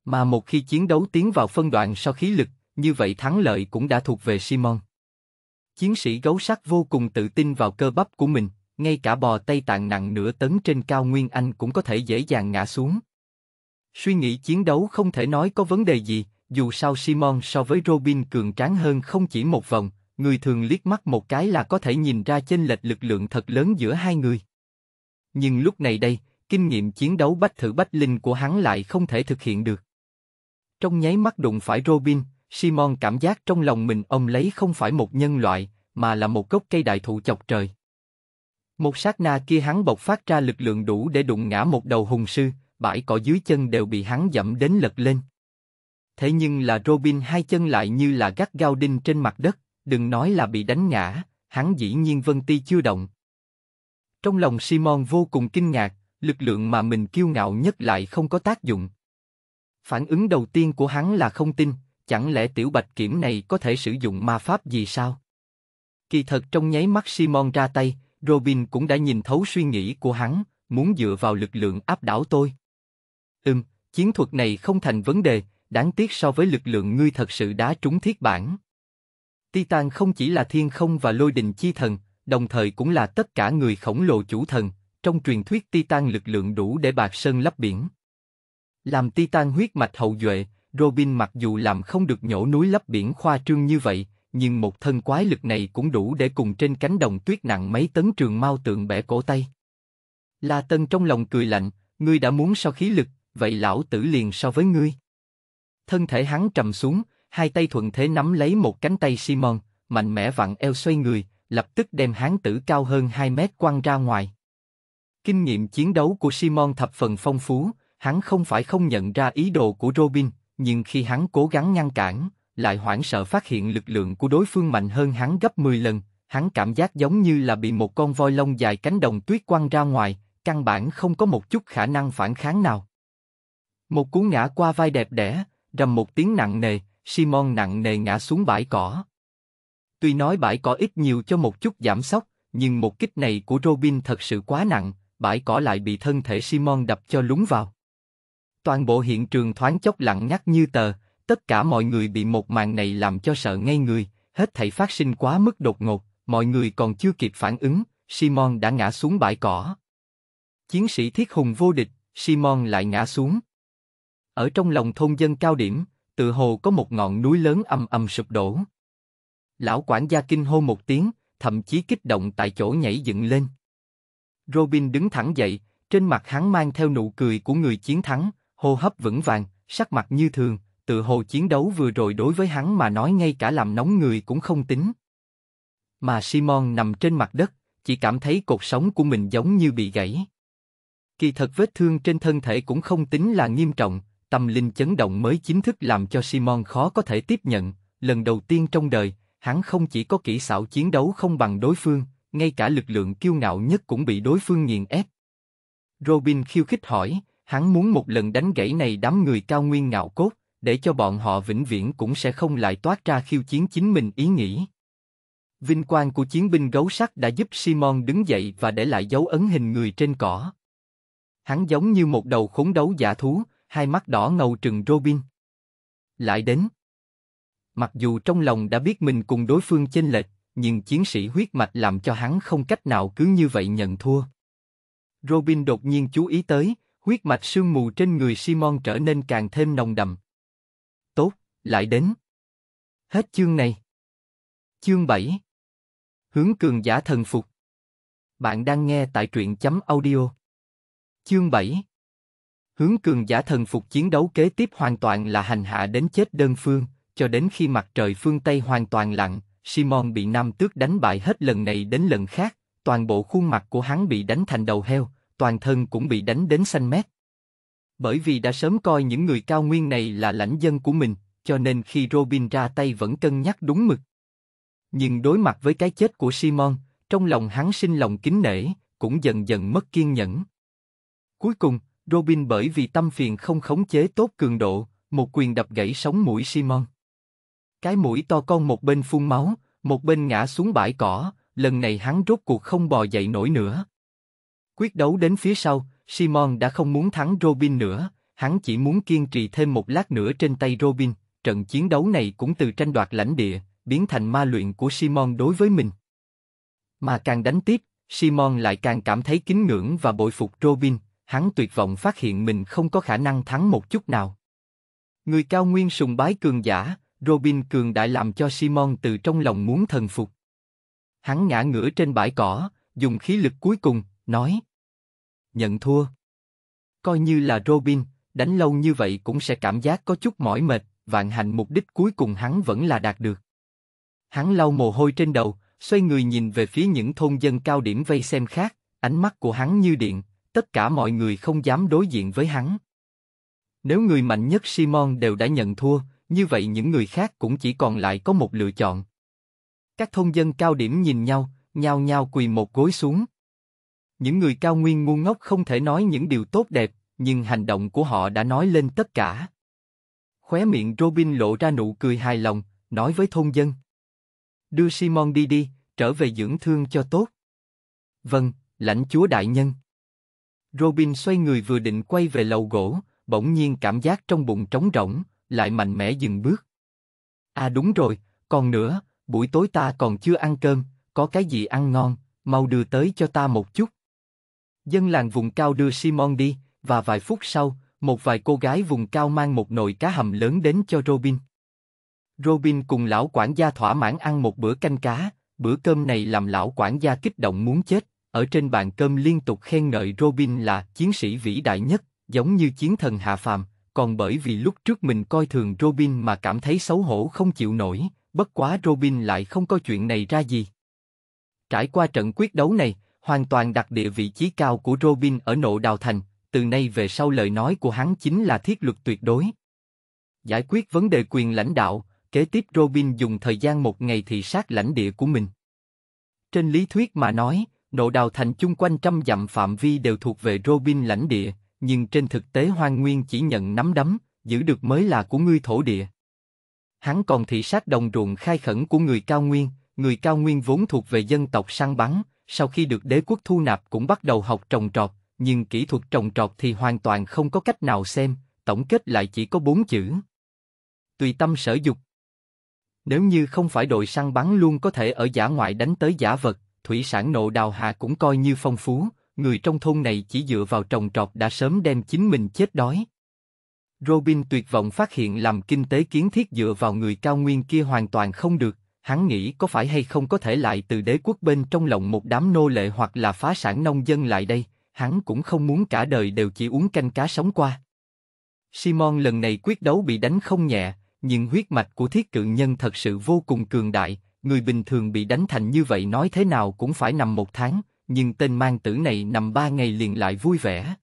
Mà một khi chiến đấu tiến vào phân đoạn so khí lực, như vậy thắng lợi cũng đã thuộc về Simon. Chiến sĩ gấu sắt vô cùng tự tin vào cơ bắp của mình, ngay cả bò Tây Tạng nặng nửa tấn trên cao nguyên anh cũng có thể dễ dàng ngã xuống. Suy nghĩ chiến đấu không thể nói có vấn đề gì, dù sao Simon so với Robin cường tráng hơn không chỉ một vòng, người thường liếc mắt một cái là có thể nhìn ra chênh lệch lực lượng thật lớn giữa hai người. Nhưng lúc này đây, kinh nghiệm chiến đấu bách thử bách linh của hắn lại không thể thực hiện được. Trong nháy mắt đụng phải Robin, Simon cảm giác trong lòng mình ông lấy không phải một nhân loại, mà là một gốc cây đại thụ chọc trời. Một sát na kia hắn bộc phát ra lực lượng đủ để đụng ngã một đầu hùng sư, bãi cỏ dưới chân đều bị hắn dẫm đến lật lên. Thế nhưng là Robin hai chân lại như là gắt gao đinh trên mặt đất, đừng nói là bị đánh ngã, hắn dĩ nhiên vân ti chưa động. Trong lòng Simon vô cùng kinh ngạc, lực lượng mà mình kiêu ngạo nhất lại không có tác dụng. Phản ứng đầu tiên của hắn là không tin, chẳng lẽ tiểu bạch kiểm này có thể sử dụng ma pháp gì sao? Kỳ thật trong nháy mắt Simon ra tay, Robin cũng đã nhìn thấu suy nghĩ của hắn, muốn dựa vào lực lượng áp đảo tôi. Ừm, chiến thuật này không thành vấn đề, đáng tiếc so với lực lượng ngươi thật sự đã trúng thiết bản. Titan không chỉ là thiên không và lôi đình chi thần, đồng thời cũng là tất cả người khổng lồ chủ thần, trong truyền thuyết Titan lực lượng đủ để bạc sơn lấp biển. Làm Titan huyết mạch hậu duệ, Robin mặc dù làm không được nhổ núi lấp biển khoa trương như vậy, nhưng một thân quái lực này cũng đủ để cùng trên cánh đồng tuyết nặng mấy tấn trường mao tượng bẻ cổ tay. La Tân trong lòng cười lạnh, ngươi đã muốn so khí lực, vậy lão tử liền so với ngươi. Thân thể hắn trầm xuống, hai tay thuận thế nắm lấy một cánh tay Simon, mạnh mẽ vặn eo xoay người, lập tức đem hán tử cao hơn hai mét quăng ra ngoài. Kinh nghiệm chiến đấu của Simon thập phần phong phú, hắn không phải không nhận ra ý đồ của Robin, nhưng khi hắn cố gắng ngăn cản, lại hoảng sợ phát hiện lực lượng của đối phương mạnh hơn hắn gấp mười lần, hắn cảm giác giống như là bị một con voi lông dài cánh đồng tuyết quăng ra ngoài, căn bản không có một chút khả năng phản kháng nào. Một cú ngã qua vai đẹp đẽ, rầm một tiếng nặng nề, Simon nặng nề ngã xuống bãi cỏ. Tuy nói bãi cỏ ít nhiều cho một chút giảm sốc, nhưng một kích này của Robin thật sự quá nặng, bãi cỏ lại bị thân thể Simon đập cho lún vào. Toàn bộ hiện trường thoáng chốc lặng ngắt như tờ, tất cả mọi người bị một màn này làm cho sợ ngây người, hết thảy phát sinh quá mức đột ngột, mọi người còn chưa kịp phản ứng, Simon đã ngã xuống bãi cỏ. Chiến sĩ thiết hùng vô địch, Simon lại ngã xuống. Ở trong lòng thôn dân cao điểm, tự hồ có một ngọn núi lớn ầm ầm sụp đổ. Lão quản gia kinh hô một tiếng, thậm chí kích động tại chỗ nhảy dựng lên. Robin đứng thẳng dậy, trên mặt hắn mang theo nụ cười của người chiến thắng, hô hấp vững vàng, sắc mặt như thường, tự hồ chiến đấu vừa rồi đối với hắn mà nói ngay cả làm nóng người cũng không tính. Mà Simon nằm trên mặt đất, chỉ cảm thấy cột sống của mình giống như bị gãy. Kỳ thật vết thương trên thân thể cũng không tính là nghiêm trọng, tâm linh chấn động mới chính thức làm cho Simon khó có thể tiếp nhận, lần đầu tiên trong đời, hắn không chỉ có kỹ xảo chiến đấu không bằng đối phương, ngay cả lực lượng kiêu ngạo nhất cũng bị đối phương nghiền ép. Robin khiêu khích hỏi, hắn muốn một lần đánh gãy này đám người cao nguyên ngạo cốt, để cho bọn họ vĩnh viễn cũng sẽ không lại toát ra khiêu chiến chính mình ý nghĩ. Vinh quang của chiến binh gấu sắt đã giúp Simon đứng dậy và để lại dấu ấn hình người trên cỏ. Hắn giống như một đầu khốn đấu giả thú, hai mắt đỏ ngầu trừng Robin. Lại đến. Mặc dù trong lòng đã biết mình cùng đối phương chênh lệch, nhưng chiến sĩ huyết mạch làm cho hắn không cách nào cứ như vậy nhận thua. Robin đột nhiên chú ý tới, huyết mạch sương mù trên người Simon trở nên càng thêm nồng đậm. Tốt, lại đến. Hết chương này. Chương bảy. Hướng cường giả thần phục. Bạn đang nghe tại truyện chấm audio. Chương bảy. Hướng cường giả thần phục. Chiến đấu kế tiếp hoàn toàn là hành hạ đến chết đơn phương, cho đến khi mặt trời phương Tây hoàn toàn lặn, Simon bị nam tước đánh bại hết lần này đến lần khác, toàn bộ khuôn mặt của hắn bị đánh thành đầu heo, toàn thân cũng bị đánh đến xanh mét. Bởi vì đã sớm coi những người cao nguyên này là lãnh dân của mình, cho nên khi Robin ra tay vẫn cân nhắc đúng mực. Nhưng đối mặt với cái chết của Simon, trong lòng hắn sinh lòng kính nể, cũng dần dần mất kiên nhẫn. Cuối cùng, Robin bởi vì tâm phiền không khống chế tốt cường độ, một quyền đập gãy sống mũi Simon. Cái mũi to con một bên phun máu, một bên ngã xuống bãi cỏ, lần này hắn rốt cuộc không bò dậy nổi nữa. Quyết đấu đến phía sau, Simon đã không muốn thắng Robin nữa, hắn chỉ muốn kiên trì thêm một lát nữa trên tay Robin, trận chiến đấu này cũng từ tranh đoạt lãnh địa, biến thành ma luyện của Simon đối với mình. Mà càng đánh tiếp, Simon lại càng cảm thấy kính ngưỡng và bội phục Robin, hắn tuyệt vọng phát hiện mình không có khả năng thắng một chút nào. Người cao nguyên sùng bái cường giả, Robin cường đại làm cho Simon từ trong lòng muốn thần phục. Hắn ngã ngửa trên bãi cỏ, dùng khí lực cuối cùng, nói. Nhận thua. Coi như là Robin, đánh lâu như vậy cũng sẽ cảm giác có chút mỏi mệt, vạn hạnh mục đích cuối cùng hắn vẫn là đạt được. Hắn lau mồ hôi trên đầu, xoay người nhìn về phía những thôn dân cao điểm vây xem khác, ánh mắt của hắn như điện, tất cả mọi người không dám đối diện với hắn. Nếu người mạnh nhất Simon đều đã nhận thua, như vậy những người khác cũng chỉ còn lại có một lựa chọn. Các thôn dân cao điểm nhìn nhau, nhao nhao quỳ một gối xuống. Những người cao nguyên ngu ngốc không thể nói những điều tốt đẹp, nhưng hành động của họ đã nói lên tất cả. Khóe miệng Robin lộ ra nụ cười hài lòng, nói với thôn dân. Đưa Simon đi đi, trở về dưỡng thương cho tốt. Vâng, lãnh chúa đại nhân. Robin xoay người vừa định quay về lầu gỗ, bỗng nhiên cảm giác trong bụng trống rỗng, lại mạnh mẽ dừng bước. À đúng rồi, còn nữa, buổi tối ta còn chưa ăn cơm, có cái gì ăn ngon, mau đưa tới cho ta một chút. Dân làng vùng cao đưa Simon đi, và vài phút sau, một vài cô gái vùng cao mang một nồi cá hầm lớn đến cho Robin. Robin cùng lão quản gia thỏa mãn ăn một bữa canh cá, bữa cơm này làm lão quản gia kích động muốn chết, ở trên bàn cơm liên tục khen ngợi Robin là chiến sĩ vĩ đại nhất, giống như chiến thần hạ phàm, còn bởi vì lúc trước mình coi thường Robin mà cảm thấy xấu hổ không chịu nổi, bất quá Robin lại không coi chuyện này ra gì. Trải qua trận quyết đấu này, hoàn toàn đặt địa vị trí cao của Robin ở Nộ Đao Thành, từ nay về sau lời nói của hắn chính là thiết luật tuyệt đối. Giải quyết vấn đề quyền lãnh đạo, Kế tiếp Robin dùng thời gian một ngày thị sát lãnh địa của mình. Trên lý thuyết mà nói, Nộ Đao Thành chung quanh trăm dặm phạm vi đều thuộc về Robin lãnh địa, nhưng trên thực tế Hoang Nguyên chỉ nhận nắm đấm, giữ được mới là của ngươi thổ địa. Hắn còn thị sát đồng ruộng khai khẩn của người cao nguyên, người cao nguyên vốn thuộc về dân tộc săn bắn, sau khi được đế quốc thu nạp cũng bắt đầu học trồng trọt, nhưng kỹ thuật trồng trọt thì hoàn toàn không có cách nào xem, tổng kết lại chỉ có bốn chữ. Tùy tâm sở dục. Nếu như không phải đội săn bắn luôn có thể ở dã ngoại đánh tới dã vật, thủy sản Nộ Đào Hạ cũng coi như phong phú, người trong thôn này chỉ dựa vào trồng trọt đã sớm đem chính mình chết đói. Robin tuyệt vọng phát hiện làm kinh tế kiến thiết dựa vào người cao nguyên kia hoàn toàn không được, hắn nghĩ có phải hay không có thể lại từ đế quốc bên trong lộng một đám nô lệ hoặc là phá sản nông dân lại đây, hắn cũng không muốn cả đời đều chỉ uống canh cá sống qua. Simon lần này quyết đấu bị đánh không nhẹ, nhưng huyết mạch của thiết cự nhân thật sự vô cùng cường đại, người bình thường bị đánh thành như vậy nói thế nào cũng phải nằm một tháng, nhưng tên mang tử này nằm ba ngày liền lại vui vẻ.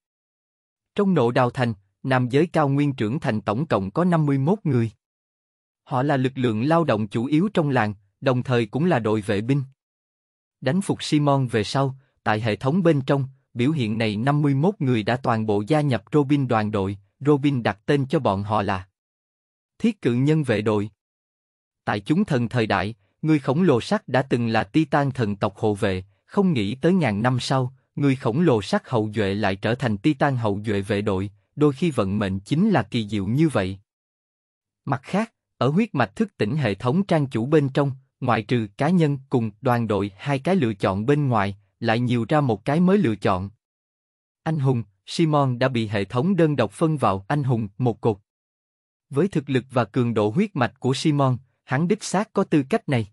Trong Nộ Đao Thành, nam giới cao nguyên trưởng thành tổng cộng có năm mươi mốt người. Họ là lực lượng lao động chủ yếu trong làng, đồng thời cũng là đội vệ binh. Đánh phục Simon về sau, tại hệ thống bên trong, biểu hiện này năm mươi mốt người đã toàn bộ gia nhập Robin đoàn đội, Robin đặt tên cho bọn họ là Thiết Cự Nhân Vệ Đội. Tại chúng thần thời đại, người khổng lồ sắt đã từng là Titan thần tộc hộ vệ, không nghĩ tới ngàn năm sau, người khổng lồ sắt hậu duệ lại trở thành Titan hậu duệ vệ đội, đôi khi vận mệnh chính là kỳ diệu như vậy. Mặt khác, ở huyết mạch thức tỉnh hệ thống trang chủ bên trong, ngoại trừ cá nhân cùng đoàn đội hai cái lựa chọn bên ngoài, lại nhiều ra một cái mới lựa chọn. Anh hùng, Simon đã bị hệ thống đơn độc phân vào anh hùng một cột. Với thực lực và cường độ huyết mạch của Simon, hắn đích xác có tư cách này.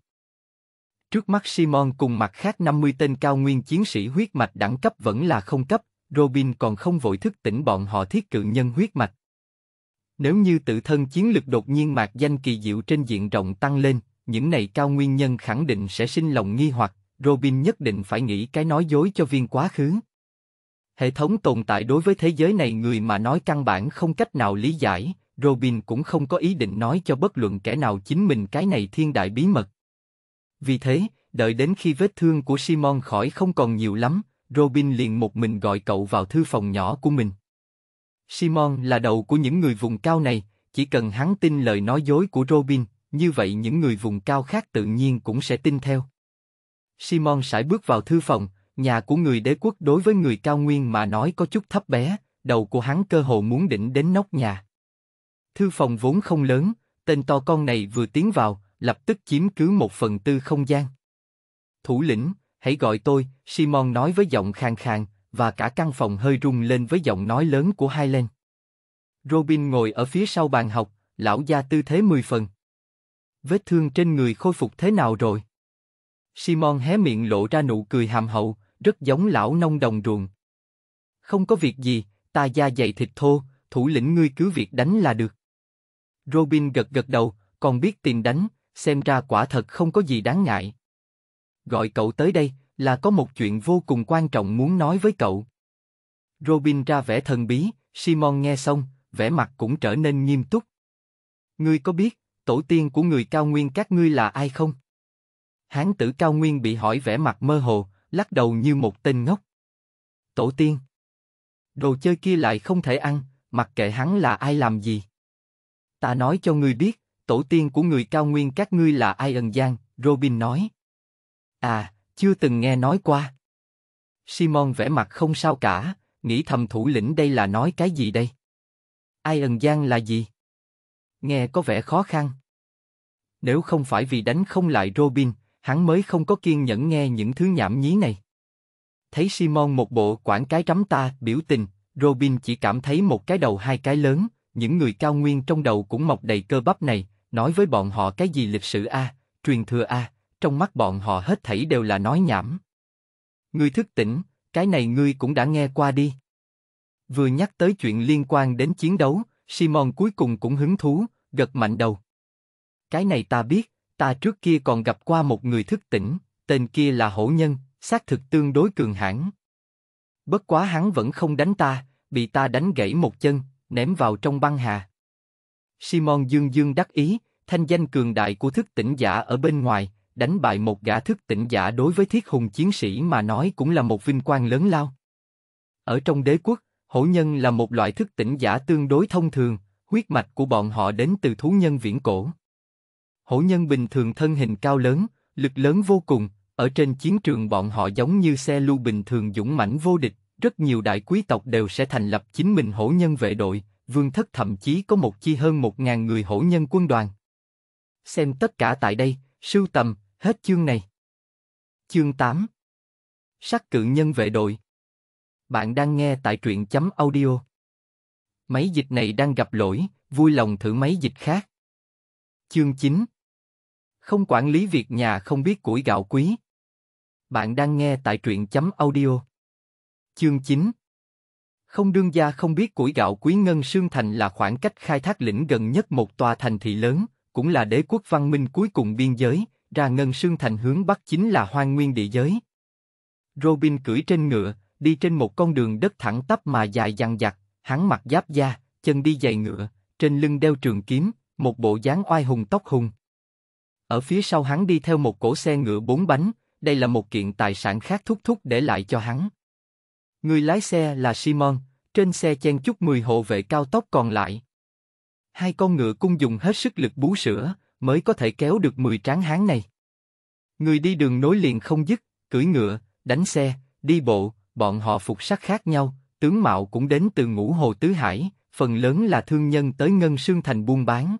Trước mắt Simon cùng mặt khác năm mươi tên cao nguyên chiến sĩ huyết mạch đẳng cấp vẫn là không cấp, Robin còn không vội thức tỉnh bọn họ thiết cự nhân huyết mạch. Nếu như tự thân chiến lực đột nhiên mạc danh kỳ diệu trên diện rộng tăng lên, những này cao nguyên nhân khẳng định sẽ sinh lòng nghi hoặc, Robin nhất định phải nghĩ cái nói dối cho viên quá khứ. Hệ thống tồn tại đối với thế giới này người mà nói căn bản không cách nào lý giải, Robin cũng không có ý định nói cho bất luận kẻ nào chính mình cái này thiên đại bí mật. Vì thế, đợi đến khi vết thương của Simon khỏi không còn nhiều lắm, Robin liền một mình gọi cậu vào thư phòng nhỏ của mình. Simon là đầu của những người vùng cao này, chỉ cần hắn tin lời nói dối của Robin, như vậy những người vùng cao khác tự nhiên cũng sẽ tin theo. Simon sải bước vào thư phòng, nhà của người đế quốc đối với người cao nguyên mà nói có chút thấp bé, đầu của hắn cơ hồ muốn đỉnh đến nóc nhà. Thư phòng vốn không lớn, tên to con này vừa tiến vào, lập tức chiếm cứ một phần tư không gian. Thủ lĩnh, hãy gọi tôi, Simon nói với giọng khàn khàn, và cả căn phòng hơi rung lên với giọng nói lớn của Highland. Robin ngồi ở phía sau bàn học, lão gia tư thế mười phần. Vết thương trên người khôi phục thế nào rồi? Simon hé miệng lộ ra nụ cười hàm hậu, rất giống lão nông đồng ruộng. Không có việc gì, ta da dày thịt thô, thủ lĩnh ngươi cứ việc đánh là được. Robin gật gật đầu, còn biết tìm đánh, xem ra quả thật không có gì đáng ngại. Gọi cậu tới đây là có một chuyện vô cùng quan trọng muốn nói với cậu. Robin ra vẻ thần bí, Simon nghe xong, vẻ mặt cũng trở nên nghiêm túc. Ngươi có biết, tổ tiên của người cao nguyên các ngươi là ai không? Hán tử cao nguyên bị hỏi vẻ mặt mơ hồ, lắc đầu như một tên ngốc. Tổ tiên? Đồ chơi kia lại không thể ăn, mặc kệ hắn là ai làm gì. Ta nói cho ngươi biết, tổ tiên của người cao nguyên các ngươi là ai ẩn giang, Robin nói. À, chưa từng nghe nói qua. Simon vẻ mặt không sao cả, nghĩ thầm thủ lĩnh đây là nói cái gì đây? Ai ẩn giang là gì? Nghe có vẻ khó khăn. Nếu không phải vì đánh không lại Robin, hắn mới không có kiên nhẫn nghe những thứ nhảm nhí này. Thấy Simon một bộ quảng cái rắm ta biểu tình, Robin chỉ cảm thấy một cái đầu hai cái lớn, những người cao nguyên trong đầu cũng mọc đầy cơ bắp này, nói với bọn họ cái gì lịch sử a, truyền thừa a, trong mắt bọn họ hết thảy đều là nói nhảm. Ngươi thức tỉnh, cái này ngươi cũng đã nghe qua đi. Vừa nhắc tới chuyện liên quan đến chiến đấu, Simon cuối cùng cũng hứng thú, gật mạnh đầu. Cái này ta biết, ta trước kia còn gặp qua một người thức tỉnh, tên kia là hổ nhân, xác thực tương đối cường hãn. Bất quá hắn vẫn không đánh ta, bị ta đánh gãy một chân, ném vào trong băng hà. Simon dương dương đắc ý, thanh danh cường đại của thức tỉnh giả ở bên ngoài, đánh bại một gã thức tỉnh giả đối với thiết hùng chiến sĩ mà nói cũng là một vinh quang lớn lao. Ở trong đế quốc, hổ nhân là một loại thức tỉnh giả tương đối thông thường, huyết mạch của bọn họ đến từ thú nhân viễn cổ. Hổ nhân bình thường thân hình cao lớn, lực lớn vô cùng, ở trên chiến trường bọn họ giống như xe lưu bình thường dũng mãnh vô địch, rất nhiều đại quý tộc đều sẽ thành lập chính mình hổ nhân vệ đội, vương thất thậm chí có một chi hơn một ngàn người hổ nhân quân đoàn. Xem tất cả tại đây, sưu tầm, hết chương này. Chương tám Sắc cự nhân vệ đội. Bạn đang nghe tại truyện chấm audio. Máy dịch này đang gặp lỗi, vui lòng thử máy dịch khác. Chương chín Không quản lý việc nhà không biết củi gạo quý. Bạn đang nghe tại truyện chấm audio. Chương chín Không đương gia không biết củi gạo quý. Ngân Sương Thành là khoảng cách khai thác lĩnh gần nhất một tòa thành thị lớn, cũng là đế quốc văn minh cuối cùng biên giới, ra Ngân Sương Thành hướng bắc chính là hoang nguyên địa giới. Robin cưỡi trên ngựa, đi trên một con đường đất thẳng tắp mà dài dằng dặc, hắn mặc giáp da, chân đi giày ngựa, trên lưng đeo trường kiếm, một bộ dáng oai hùng tóc hùng. Ở phía sau hắn đi theo một cỗ xe ngựa bốn bánh, đây là một kiện tài sản khác thúc thúc để lại cho hắn. Người lái xe là Simon, trên xe chen chúc mười hộ vệ cao tốc còn lại. Hai con ngựa cung dùng hết sức lực bú sữa, mới có thể kéo được mười tráng hán này. Người đi đường nối liền không dứt, cưỡi ngựa, đánh xe, đi bộ, bọn họ phục sắc khác nhau, tướng mạo cũng đến từ ngũ hồ tứ hải, phần lớn là thương nhân tới Ngân Sương Thành buôn bán.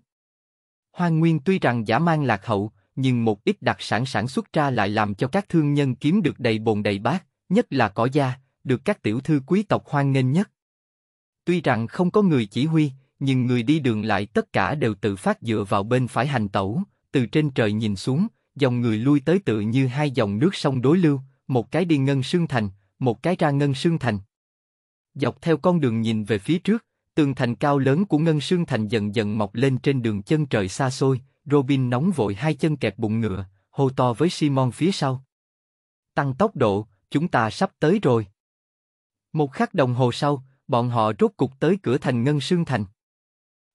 Hoang nguyên tuy rằng dã man lạc hậu, nhưng một ít đặc sản sản xuất ra lại làm cho các thương nhân kiếm được đầy bồn đầy bát, nhất là cỏ da, được các tiểu thư quý tộc hoan nghênh nhất. Tuy rằng không có người chỉ huy, nhưng người đi đường lại tất cả đều tự phát dựa vào bên phải hành tẩu, từ trên trời nhìn xuống, dòng người lui tới tựa như hai dòng nước sông đối lưu, một cái đi Ngân Sương Thành, một cái ra Ngân Sương Thành. Dọc theo con đường nhìn về phía trước, tường thành cao lớn của Ngân Sương Thành dần dần mọc lên trên đường chân trời xa xôi. Robin nóng vội hai chân kẹp bụng ngựa, hô to với Simon phía sau. Tăng tốc độ, chúng ta sắp tới rồi. Một khắc đồng hồ sau, bọn họ rốt cục tới cửa thành Ngân Sương Thành.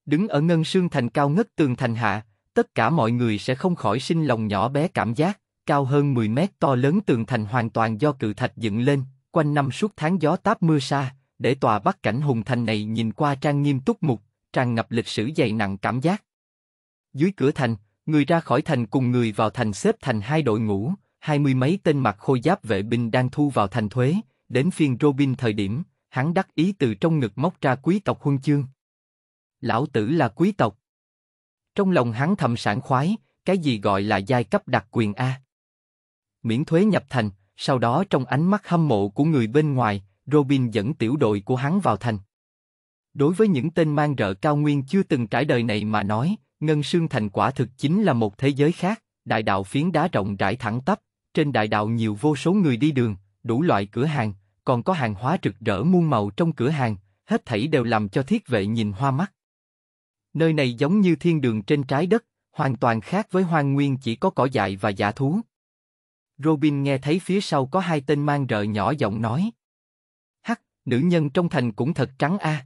Đứng ở Ngân Sương Thành cao ngất tường thành hạ, tất cả mọi người sẽ không khỏi sinh lòng nhỏ bé cảm giác, cao hơn mười mét to lớn tường thành hoàn toàn do cự thạch dựng lên, quanh năm suốt tháng gió táp mưa sa, để tòa bắc cảnh hùng thành này nhìn qua trang nghiêm túc mục, tràn ngập lịch sử dày nặng cảm giác. Dưới cửa thành, người ra khỏi thành cùng người vào thành xếp thành hai đội ngũ, hai mươi mấy tên mặc khôi giáp vệ binh đang thu vào thành thuế, đến phiên Robin thời điểm, hắn đắc ý từ trong ngực móc ra quý tộc huân chương. Lão tử là quý tộc. Trong lòng hắn thầm sảng khoái, cái gì gọi là giai cấp đặc quyền a? Miễn thuế nhập thành, sau đó trong ánh mắt hâm mộ của người bên ngoài, Robin dẫn tiểu đội của hắn vào thành. Đối với những tên mang rợ cao nguyên chưa từng trải đời này mà nói, Ngân Sương Thành quả thực chính là một thế giới khác, đại đạo phiến đá rộng rãi thẳng tắp, trên đại đạo nhiều vô số người đi đường, đủ loại cửa hàng, còn có hàng hóa rực rỡ muôn màu trong cửa hàng, hết thảy đều làm cho thiết vệ nhìn hoa mắt. Nơi này giống như thiên đường trên trái đất, hoàn toàn khác với hoang nguyên chỉ có cỏ dại và dã thú. Robin nghe thấy phía sau có hai tên mang rợ nhỏ giọng nói. Hắc, nữ nhân trong thành cũng thật trắng a. À.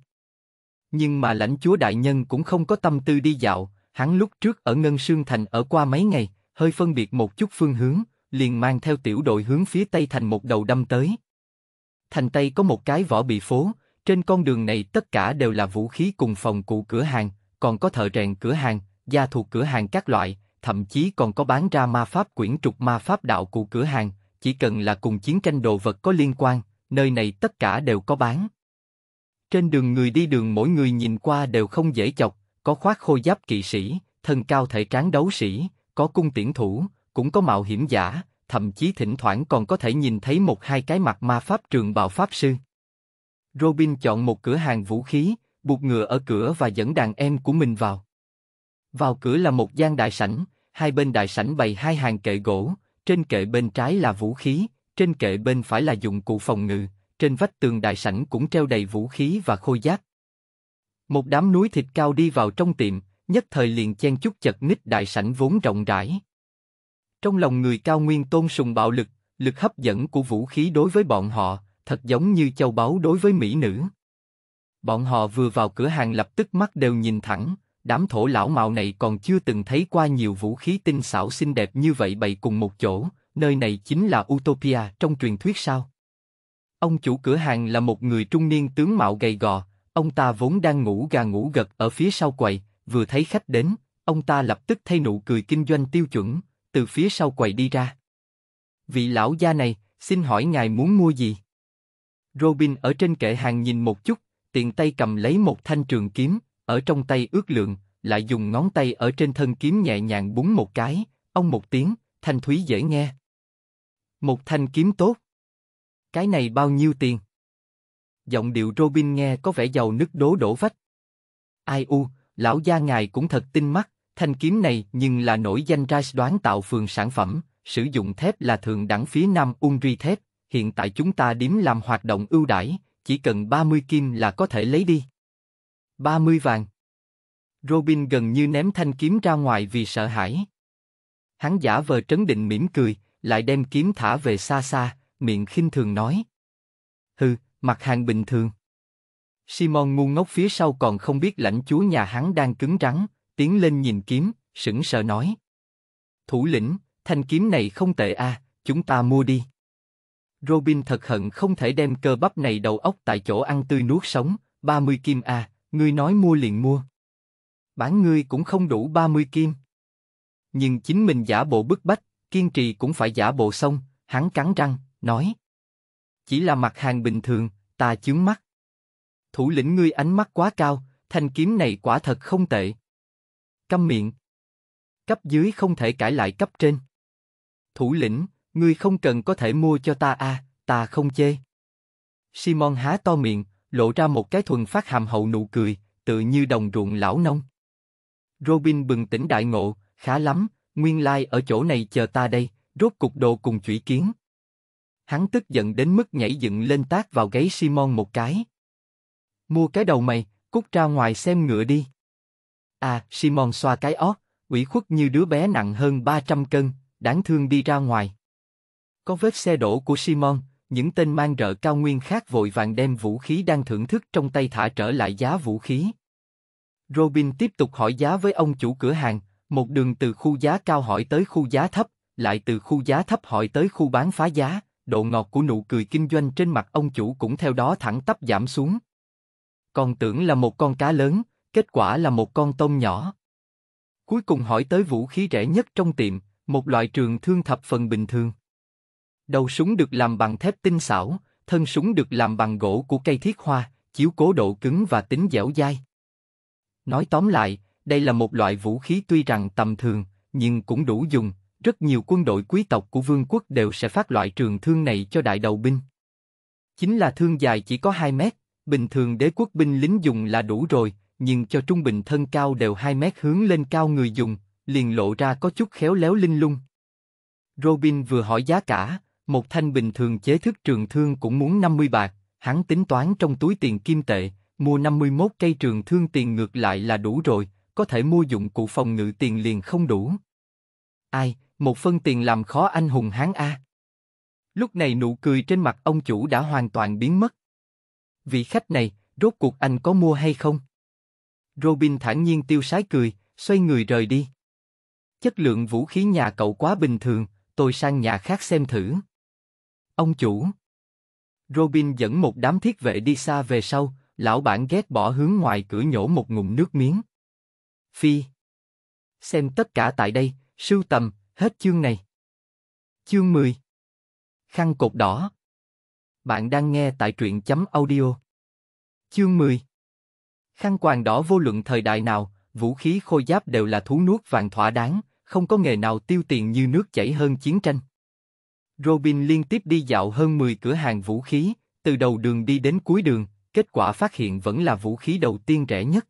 Nhưng mà lãnh chúa đại nhân cũng không có tâm tư đi dạo, hắn lúc trước ở Ngân Sương Thành ở qua mấy ngày, hơi phân biệt một chút phương hướng, liền mang theo tiểu đội hướng phía tây thành một đầu đâm tới. Thành tây có một cái võ bị phố, trên con đường này tất cả đều là vũ khí cùng phòng cụ cửa hàng, còn có thợ rèn cửa hàng, gia thuộc cửa hàng các loại, thậm chí còn có bán ra ma pháp quyển trục ma pháp đạo cụ cửa hàng, chỉ cần là cùng chiến tranh đồ vật có liên quan, nơi này tất cả đều có bán. Trên đường người đi đường mỗi người nhìn qua đều không dễ chọc, có khoác khôi giáp kỵ sĩ, thân cao thể tráng đấu sĩ, có cung tiễn thủ, cũng có mạo hiểm giả, thậm chí thỉnh thoảng còn có thể nhìn thấy một hai cái mặt ma pháp trường bào pháp sư. Robin chọn một cửa hàng vũ khí, buộc ngựa ở cửa và dẫn đàn em của mình vào. Vào cửa là một gian đại sảnh, hai bên đại sảnh bày hai hàng kệ gỗ, trên kệ bên trái là vũ khí, trên kệ bên phải là dụng cụ phòng ngự, trên vách tường đại sảnh cũng treo đầy vũ khí và khôi giáp. Một đám núi thịt cao đi vào trong tiệm, nhất thời liền chen chúc chật ních đại sảnh vốn rộng rãi. Trong lòng người cao nguyên tôn sùng bạo lực, lực hấp dẫn của vũ khí đối với bọn họ, thật giống như châu báu đối với mỹ nữ. Bọn họ vừa vào cửa hàng lập tức mắt đều nhìn thẳng, đám thổ lão mạo này còn chưa từng thấy qua nhiều vũ khí tinh xảo xinh đẹp như vậy bày cùng một chỗ, nơi này chính là Utopia trong truyền thuyết sao? Ông chủ cửa hàng là một người trung niên tướng mạo gầy gò, ông ta vốn đang ngủ gà ngủ gật ở phía sau quầy, vừa thấy khách đến, ông ta lập tức thay nụ cười kinh doanh tiêu chuẩn, từ phía sau quầy đi ra. Vị lão gia này, xin hỏi ngài muốn mua gì? Robin ở trên kệ hàng nhìn một chút, tiện tay cầm lấy một thanh trường kiếm, ở trong tay ước lượng, lại dùng ngón tay ở trên thân kiếm nhẹ nhàng búng một cái, ông một tiếng, thanh thúy dễ nghe. Một thanh kiếm tốt. Cái này bao nhiêu tiền? Giọng điệu Robin nghe có vẻ giàu nứt đố đổ vách. Ai u, lão gia ngài cũng thật tinh mắt, thanh kiếm này nhưng là nổi danh ra đoán tạo phường sản phẩm, sử dụng thép là thượng đẳng phía Nam Unri thép, hiện tại chúng ta điếm làm hoạt động ưu đãi, chỉ cần ba mươi kim là có thể lấy đi. ba mươi vàng. Robin gần như ném thanh kiếm ra ngoài vì sợ hãi. Hắn giả vờ trấn định mỉm cười, lại đem kiếm thả về xa xa, miệng khinh thường nói. Hừ, mặt hàng bình thường. Simon ngu ngốc phía sau còn không biết lãnh chúa nhà hắn đang cứng rắn, tiến lên nhìn kiếm, sững sờ nói. Thủ lĩnh, thanh kiếm này không tệ à, chúng ta mua đi. Robin thật hận không thể đem cơ bắp này đầu óc tại chỗ ăn tươi nuốt sống, ba mươi kim à, ngươi nói mua liền mua. Bán ngươi cũng không đủ ba mươi kim. Nhưng chính mình giả bộ bức bách, kiên trì cũng phải giả bộ xong, hắn cắn răng, nói. Chỉ là mặt hàng bình thường, ta chướng mắt. Thủ lĩnh ngươi ánh mắt quá cao, thanh kiếm này quả thật không tệ. Câm miệng. Cấp dưới không thể cãi lại cấp trên. Thủ lĩnh, ngươi không cần có thể mua cho ta à, ta không chê. Simon há to miệng, lộ ra một cái thuần phát hàm hậu nụ cười, tự như đồng ruộng lão nông. Robin bừng tỉnh đại ngộ, khá lắm, nguyên lai ở chỗ này chờ ta đây, rốt cục đồ cùng chủy kiến. Hắn tức giận đến mức nhảy dựng lên tát vào gáy Simon một cái. Mua cái đầu mày, cút ra ngoài xem ngựa đi. À, Simon xoa cái ót, ủy khuất như đứa bé nặng hơn ba trăm cân, đáng thương đi ra ngoài. Có vết xe đổ của Simon, những tên mang rợ cao nguyên khác vội vàng đem vũ khí đang thưởng thức trong tay thả trở lại giá vũ khí. Robin tiếp tục hỏi giá với ông chủ cửa hàng, một đường từ khu giá cao hỏi tới khu giá thấp, lại từ khu giá thấp hỏi tới khu bán phá giá, độ ngọt của nụ cười kinh doanh trên mặt ông chủ cũng theo đó thẳng tắp giảm xuống. Còn tưởng là một con cá lớn, kết quả là một con tôm nhỏ. Cuối cùng hỏi tới vũ khí rẻ nhất trong tiệm, một loại trường thương thập phần bình thường. Đầu súng được làm bằng thép tinh xảo, thân súng được làm bằng gỗ của cây thiết hoa, chiếu cố độ cứng và tính dẻo dai. Nói tóm lại, đây là một loại vũ khí tuy rằng tầm thường, nhưng cũng đủ dùng, rất nhiều quân đội quý tộc của vương quốc đều sẽ phát loại trường thương này cho đại đầu binh. Chính là thương dài chỉ có hai mét, bình thường đế quốc binh lính dùng là đủ rồi, nhưng cho trung bình thân cao đều hai mét hướng lên cao người dùng, liền lộ ra có chút khéo léo linh lung. Robin vừa hỏi giá cả, một thanh bình thường chế thức trường thương cũng muốn năm mươi bạc, hắn tính toán trong túi tiền kim tệ, mua năm mươi mốt cây trường thương tiền ngược lại là đủ rồi, có thể mua dụng cụ phòng ngự tiền liền không đủ. Ai, một phân tiền làm khó anh hùng hán a. Lúc này nụ cười trên mặt ông chủ đã hoàn toàn biến mất. Vị khách này, rốt cuộc anh có mua hay không? Robin thản nhiên tiêu sái cười, xoay người rời đi. Chất lượng vũ khí nhà cậu quá bình thường, tôi sang nhà khác xem thử. Ông chủ. Robin dẫn một đám thiết vệ đi xa về sau, lão bản ghét bỏ hướng ngoài cửa nhổ một ngụm nước miếng. Phi. Xem tất cả tại đây, sưu tầm, hết chương này. Chương mười. Khăn cột đỏ. Bạn đang nghe tại truyện chấm audio. Chương mười. Khăn quàng đỏ vô luận thời đại nào, vũ khí khôi giáp đều là thú nuốt vàng thỏa đáng, không có nghề nào tiêu tiền như nước chảy hơn chiến tranh. Robin liên tiếp đi dạo hơn mười cửa hàng vũ khí, từ đầu đường đi đến cuối đường, kết quả phát hiện vẫn là vũ khí đầu tiên rẻ nhất.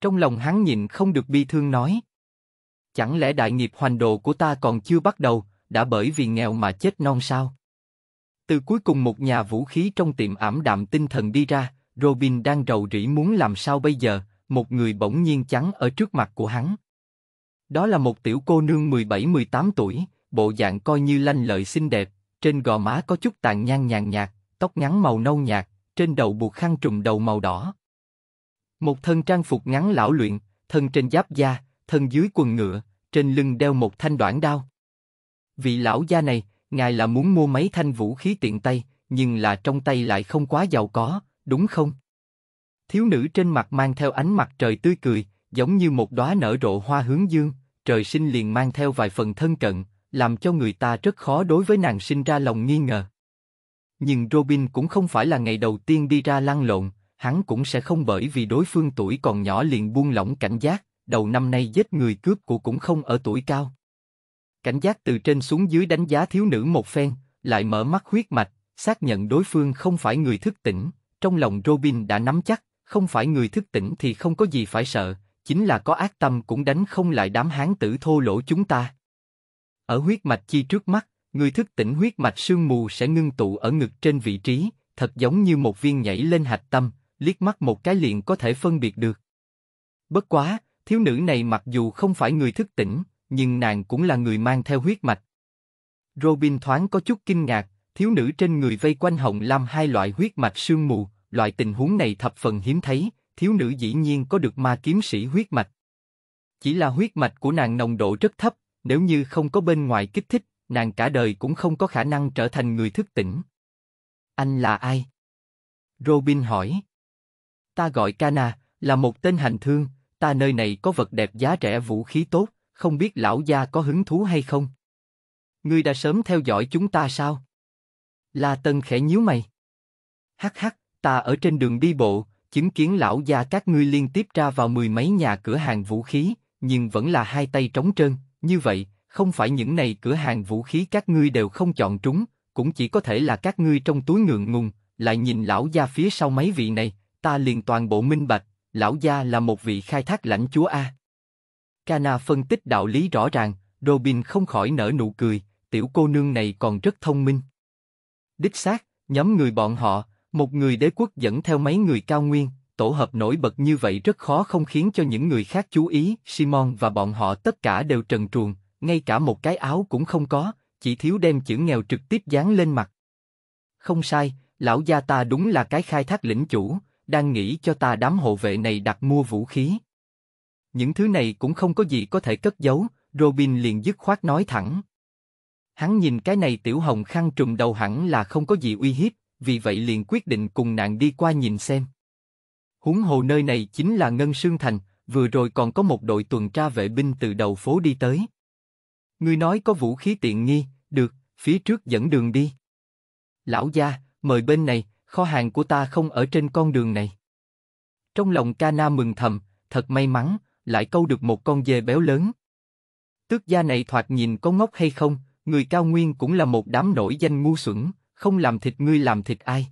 Trong lòng hắn nhịn không được bi thương nói. Chẳng lẽ đại nghiệp hoành đồ của ta còn chưa bắt đầu, đã bởi vì nghèo mà chết non sao? Từ cuối cùng một nhà vũ khí trong tiệm ảm đạm tinh thần đi ra, Robin đang rầu rĩ muốn làm sao bây giờ, một người bỗng nhiên chắn ở trước mặt của hắn. Đó là một tiểu cô nương mười bảy mười tám tuổi, bộ dạng coi như lanh lợi xinh đẹp, trên gò má có chút tàn nhang nhàn nhạt, tóc ngắn màu nâu nhạt, trên đầu buộc khăn trùm đầu màu đỏ. Một thân trang phục ngắn lão luyện, thân trên giáp da, thân dưới quần ngựa, trên lưng đeo một thanh đoản đao. Vị lão gia này, ngài là muốn mua mấy thanh vũ khí tiện tay, nhưng là trong tay lại không quá giàu có, đúng không? Thiếu nữ trên mặt mang theo ánh mặt trời tươi cười, giống như một đóa nở rộ hoa hướng dương, trời sinh liền mang theo vài phần thân cận, làm cho người ta rất khó đối với nàng sinh ra lòng nghi ngờ. Nhưng Robin cũng không phải là ngày đầu tiên đi ra lăn lộn, hắn cũng sẽ không bởi vì đối phương tuổi còn nhỏ liền buông lỏng cảnh giác, đầu năm nay giết người cướp của cũng không ở tuổi cao. Cảnh giác từ trên xuống dưới đánh giá thiếu nữ một phen, lại mở mắt huyết mạch, xác nhận đối phương không phải người thức tỉnh, trong lòng Robin đã nắm chắc, không phải người thức tỉnh thì không có gì phải sợ, chính là có ác tâm cũng đánh không lại đám hán tử thô lỗ chúng ta. Ở huyết mạch chi trước mắt, người thức tỉnh huyết mạch sương mù sẽ ngưng tụ ở ngực trên vị trí, thật giống như một viên nhảy lên hạch tâm, liếc mắt một cái liền có thể phân biệt được. Bất quá, thiếu nữ này mặc dù không phải người thức tỉnh, nhưng nàng cũng là người mang theo huyết mạch. Robin thoáng có chút kinh ngạc, thiếu nữ trên người vây quanh hồng lam hai loại huyết mạch sương mù, loại tình huống này thập phần hiếm thấy, thiếu nữ dĩ nhiên có được ma kiếm sĩ huyết mạch. Chỉ là huyết mạch của nàng nồng độ rất thấp, nếu như không có bên ngoài kích thích, nàng cả đời cũng không có khả năng trở thành người thức tỉnh. Anh là ai? Robin hỏi. Ta gọi Kana, là một tên hành thương, ta nơi này có vật đẹp giá rẻ vũ khí tốt, không biết lão gia có hứng thú hay không? Ngươi đã sớm theo dõi chúng ta sao? La Tân khẽ nhíu mày. Hắc hắc, ta ở trên đường đi bộ, chứng kiến lão gia các ngươi liên tiếp ra vào mười mấy nhà cửa hàng vũ khí, nhưng vẫn là hai tay trống trơn, như vậy. Không phải những này cửa hàng vũ khí các ngươi đều không chọn trúng, cũng chỉ có thể là các ngươi trong túi ngượng ngùng, lại nhìn lão gia phía sau mấy vị này, ta liền toàn bộ minh bạch, lão gia là một vị khai thác lãnh chúa a. Kana phân tích đạo lý rõ ràng, Robin không khỏi nở nụ cười, tiểu cô nương này còn rất thông minh. Đích xác, nhóm người bọn họ, một người đế quốc dẫn theo mấy người cao nguyên, tổ hợp nổi bật như vậy rất khó không khiến cho những người khác chú ý, Simon và bọn họ tất cả đều trần truồng. Ngay cả một cái áo cũng không có, chỉ thiếu đem chữ nghèo trực tiếp dán lên mặt. Không sai, lão gia ta đúng là cái khai thác lĩnh chủ, đang nghĩ cho ta đám hộ vệ này đặt mua vũ khí. Những thứ này cũng không có gì có thể cất giấu, Robin liền dứt khoát nói thẳng. Hắn nhìn cái này tiểu hồng khăn trùm đầu hẳn là không có gì uy hiếp, vì vậy liền quyết định cùng nàng đi qua nhìn xem. Huống hồ nơi này chính là Ngân Sương Thành, vừa rồi còn có một đội tuần tra vệ binh từ đầu phố đi tới. Ngươi nói có vũ khí tiện nghi, được, phía trước dẫn đường đi. Lão gia, mời bên này, kho hàng của ta không ở trên con đường này. Trong lòng Kana mừng thầm, thật may mắn, lại câu được một con dê béo lớn. Tước gia này thoạt nhìn có ngốc hay không, người cao nguyên cũng là một đám nổi danh ngu xuẩn, không làm thịt ngươi làm thịt ai.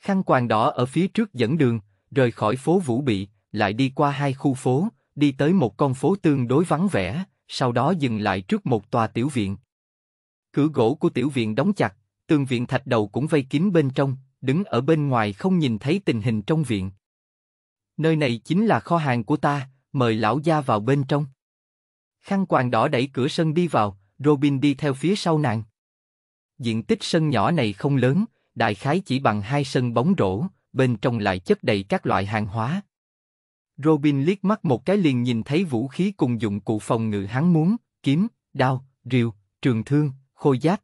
Khăn quàng đỏ ở phía trước dẫn đường, rời khỏi phố Vũ Bị, lại đi qua hai khu phố, đi tới một con phố tương đối vắng vẻ. Sau đó dừng lại trước một tòa tiểu viện. Cửa gỗ của tiểu viện đóng chặt, tường viện thạch đầu cũng vây kín bên trong, đứng ở bên ngoài không nhìn thấy tình hình trong viện. Nơi này chính là kho hàng của ta, mời lão gia vào bên trong. Khăn quàng đỏ đẩy cửa sân đi vào, Robin đi theo phía sau nàng. Diện tích sân nhỏ này không lớn, đại khái chỉ bằng hai sân bóng rổ, bên trong lại chất đầy các loại hàng hóa. Robin liếc mắt một cái liền nhìn thấy vũ khí cùng dụng cụ phòng ngự hắn muốn, kiếm, đao, rìu, trường thương, khôi giáp.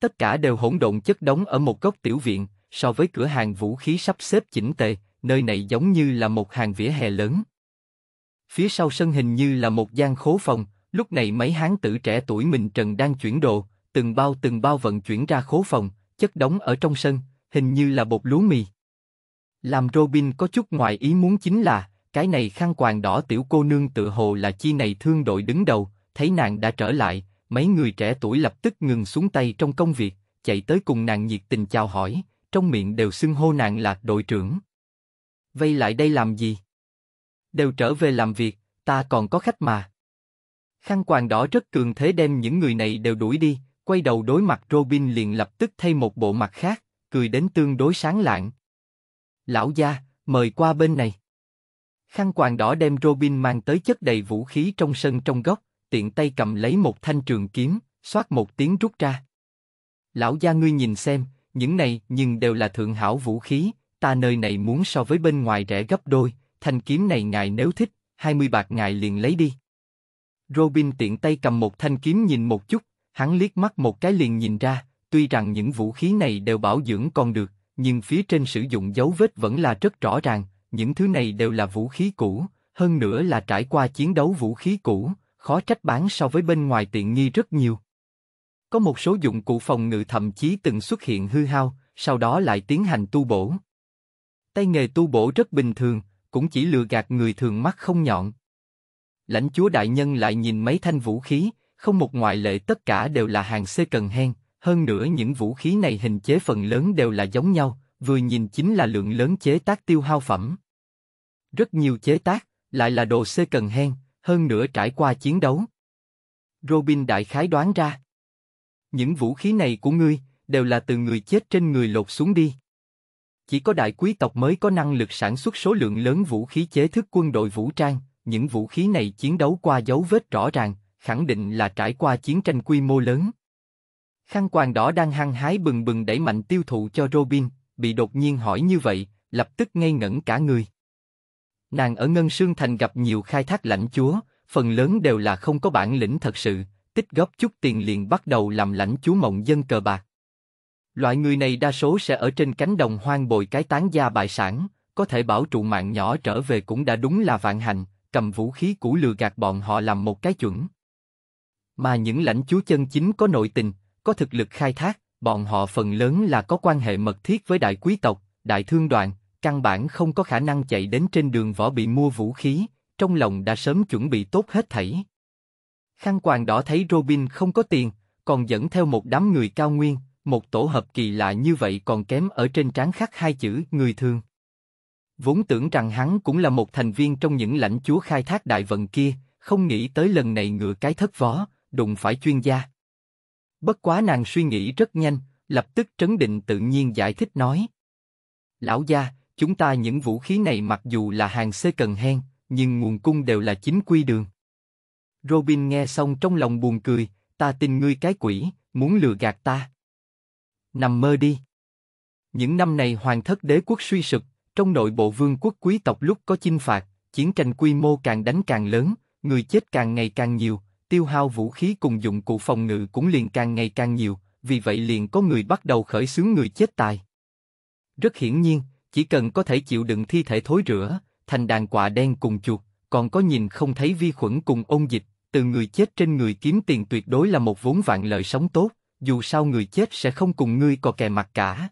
Tất cả đều hỗn độn chất đống ở một góc tiểu viện, so với cửa hàng vũ khí sắp xếp chỉnh tề, nơi này giống như là một hàng vỉa hè lớn. Phía sau sân hình như là một gian khố phòng, lúc này mấy hán tử trẻ tuổi mình trần đang chuyển đồ, từng bao từng bao vận chuyển ra khố phòng, chất đống ở trong sân, hình như là bột lúa mì. Làm Robin có chút ngoài ý muốn chính là, cái này khăn quàng đỏ tiểu cô nương tự hồ là chi này thương đội đứng đầu, thấy nàng đã trở lại, mấy người trẻ tuổi lập tức ngừng xuống tay trong công việc, chạy tới cùng nàng nhiệt tình chào hỏi, trong miệng đều xưng hô nàng là đội trưởng. Vây lại đây làm gì? Đều trở về làm việc, ta còn có khách mà. Khăn quàng đỏ rất cường thế đem những người này đều đuổi đi, quay đầu đối mặt Robin liền lập tức thay một bộ mặt khác, cười đến tương đối sáng lạng. Lão gia, mời qua bên này. Khăn quàng đỏ đem Robin mang tới chất đầy vũ khí trong sân trong góc, tiện tay cầm lấy một thanh trường kiếm, xoát một tiếng rút ra. Lão gia ngươi nhìn xem, những này nhưng đều là thượng hảo vũ khí, ta nơi này muốn so với bên ngoài rẻ gấp đôi, thanh kiếm này ngài nếu thích, hai mươi bạc ngài liền lấy đi. Robin tiện tay cầm một thanh kiếm nhìn một chút, hắn liếc mắt một cái liền nhìn ra, tuy rằng những vũ khí này đều bảo dưỡng còn được, nhưng phía trên sử dụng dấu vết vẫn là rất rõ ràng, những thứ này đều là vũ khí cũ, hơn nữa là trải qua chiến đấu vũ khí cũ, khó trách bán so với bên ngoài tiện nghi rất nhiều. Có một số dụng cụ phòng ngự thậm chí từng xuất hiện hư hao, sau đó lại tiến hành tu bổ. Tay nghề tu bổ rất bình thường, cũng chỉ lừa gạt người thường mắt không nhọn. Lãnh chúa đại nhân lại nhìn mấy thanh vũ khí, không một ngoại lệ tất cả đều là hàng second hand, hơn nữa những vũ khí này hình chế phần lớn đều là giống nhau, vừa nhìn chính là lượng lớn chế tác tiêu hao phẩm. Rất nhiều chế tác, lại là đồ second hand, hơn nữa trải qua chiến đấu. Robin đại khái đoán ra, những vũ khí này của ngươi đều là từ người chết trên người lột xuống đi. Chỉ có đại quý tộc mới có năng lực sản xuất số lượng lớn vũ khí chế thức quân đội vũ trang, những vũ khí này chiến đấu qua dấu vết rõ ràng, khẳng định là trải qua chiến tranh quy mô lớn. Khăn quàng đỏ đang hăng hái bừng bừng đẩy mạnh tiêu thụ cho Robin, bị đột nhiên hỏi như vậy, lập tức ngây ngẩn cả người. Nàng ở Ngân Sương Thành gặp nhiều khai thác lãnh chúa, phần lớn đều là không có bản lĩnh thật sự, tích góp chút tiền liền bắt đầu làm lãnh chúa mộng dân cờ bạc. Loại người này đa số sẽ ở trên cánh đồng hoang bồi cái tán gia bại sản, có thể bảo trụ mạng nhỏ trở về cũng đã đúng là vạn hạnh, cầm vũ khí cũ lừa gạt bọn họ làm một cái chuẩn. Mà những lãnh chúa chân chính có nội tình, có thực lực khai thác, bọn họ phần lớn là có quan hệ mật thiết với đại quý tộc, đại thương đoàn, căn bản không có khả năng chạy đến trên đường võ bị mua vũ khí, trong lòng đã sớm chuẩn bị tốt hết thảy. Khăn quàng đỏ thấy Robin không có tiền, còn dẫn theo một đám người cao nguyên, một tổ hợp kỳ lạ như vậy còn kém ở trên trán khắc hai chữ người thường. Vốn tưởng rằng hắn cũng là một thành viên trong những lãnh chúa khai thác đại vận kia, không nghĩ tới lần này ngựa cái thất vó, đụng phải chuyên gia. Bất quá nàng suy nghĩ rất nhanh, lập tức trấn định tự nhiên giải thích nói. Lão gia, chúng ta những vũ khí này mặc dù là hàng second hand, nhưng nguồn cung đều là chính quy đường. Robin nghe xong trong lòng buồn cười, ta tin ngươi cái quỷ, muốn lừa gạt ta. Nằm mơ đi. Những năm này hoàng thất đế quốc suy sụp, trong nội bộ vương quốc quý tộc lúc có chinh phạt, chiến tranh quy mô càng đánh càng lớn, người chết càng ngày càng nhiều, tiêu hao vũ khí cùng dụng cụ phòng ngự cũng liền càng ngày càng nhiều, vì vậy liền có người bắt đầu khởi xướng người chết tài. Rất hiển nhiên, chỉ cần có thể chịu đựng thi thể thối rữa, thành đàn quạ đen cùng chuột, còn có nhìn không thấy vi khuẩn cùng ôn dịch, từ người chết trên người kiếm tiền tuyệt đối là một vốn vạn lợi sống tốt. Dù sao người chết sẽ không cùng ngươi cò kè mặt cả.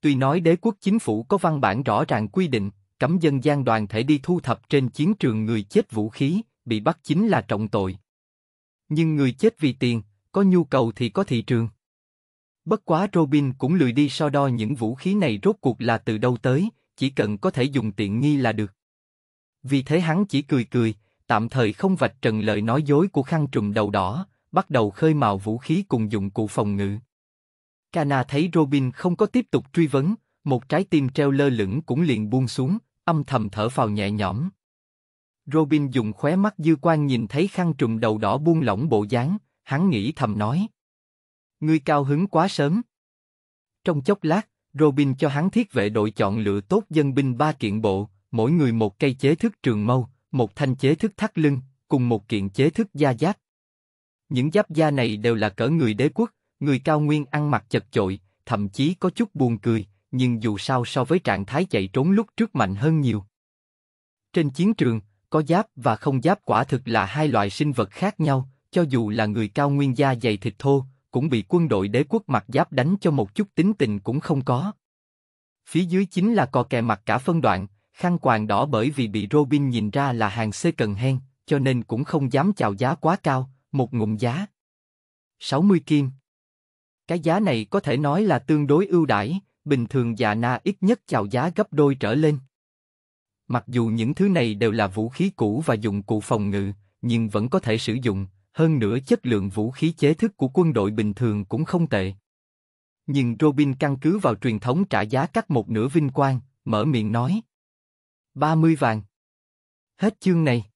Tuy nói đế quốc chính phủ có văn bản rõ ràng quy định, cấm dân gian đoàn thể đi thu thập trên chiến trường người chết vũ khí, bị bắt chính là trọng tội. Nhưng người chết vì tiền, có nhu cầu thì có thị trường. Bất quá Robin cũng lười đi so đo những vũ khí này rốt cuộc là từ đâu tới, chỉ cần có thể dùng tiện nghi là được. Vì thế hắn chỉ cười cười, tạm thời không vạch trần lời nói dối của khăn trùm đầu đỏ, bắt đầu khơi mào vũ khí cùng dụng cụ phòng ngự. Kana thấy Robin không có tiếp tục truy vấn, một trái tim treo lơ lửng cũng liền buông xuống, âm thầm thở phào nhẹ nhõm. Robin dùng khóe mắt dư quan nhìn thấy khăn trùm đầu đỏ buông lỏng bộ dáng, hắn nghĩ thầm nói. Ngươi cao hứng quá sớm. Trong chốc lát, Robin cho hắn thiết vệ đội chọn lựa tốt dân binh ba kiện bộ, mỗi người một cây chế thức trường mâu, một thanh chế thức thắt lưng, cùng một kiện chế thức da giáp. Những giáp da này đều là cỡ người đế quốc, người cao nguyên ăn mặc chật chội, thậm chí có chút buồn cười, nhưng dù sao so với trạng thái chạy trốn lúc trước mạnh hơn nhiều. Trên chiến trường, có giáp và không giáp quả thực là hai loại sinh vật khác nhau, cho dù là người cao nguyên da dày thịt thô, cũng bị quân đội đế quốc mặc giáp đánh cho một chút tính tình cũng không có. Phía dưới chính là cò kè mặc cả phân đoạn, khăn quàng đỏ bởi vì bị Robin nhìn ra là hàng second hand, cho nên cũng không dám chào giá quá cao. Một ngụm giá sáu mươi kim. Cái giá này có thể nói là tương đối ưu đãi, bình thường già na ít nhất chào giá gấp đôi trở lên. Mặc dù những thứ này đều là vũ khí cũ và dụng cụ phòng ngự, nhưng vẫn có thể sử dụng, hơn nữa chất lượng vũ khí chế thức của quân đội bình thường cũng không tệ. Nhưng Robin căn cứ vào truyền thống trả giá cắt một nửa vinh quang, mở miệng nói. ba mươi vàng. Hết chương này.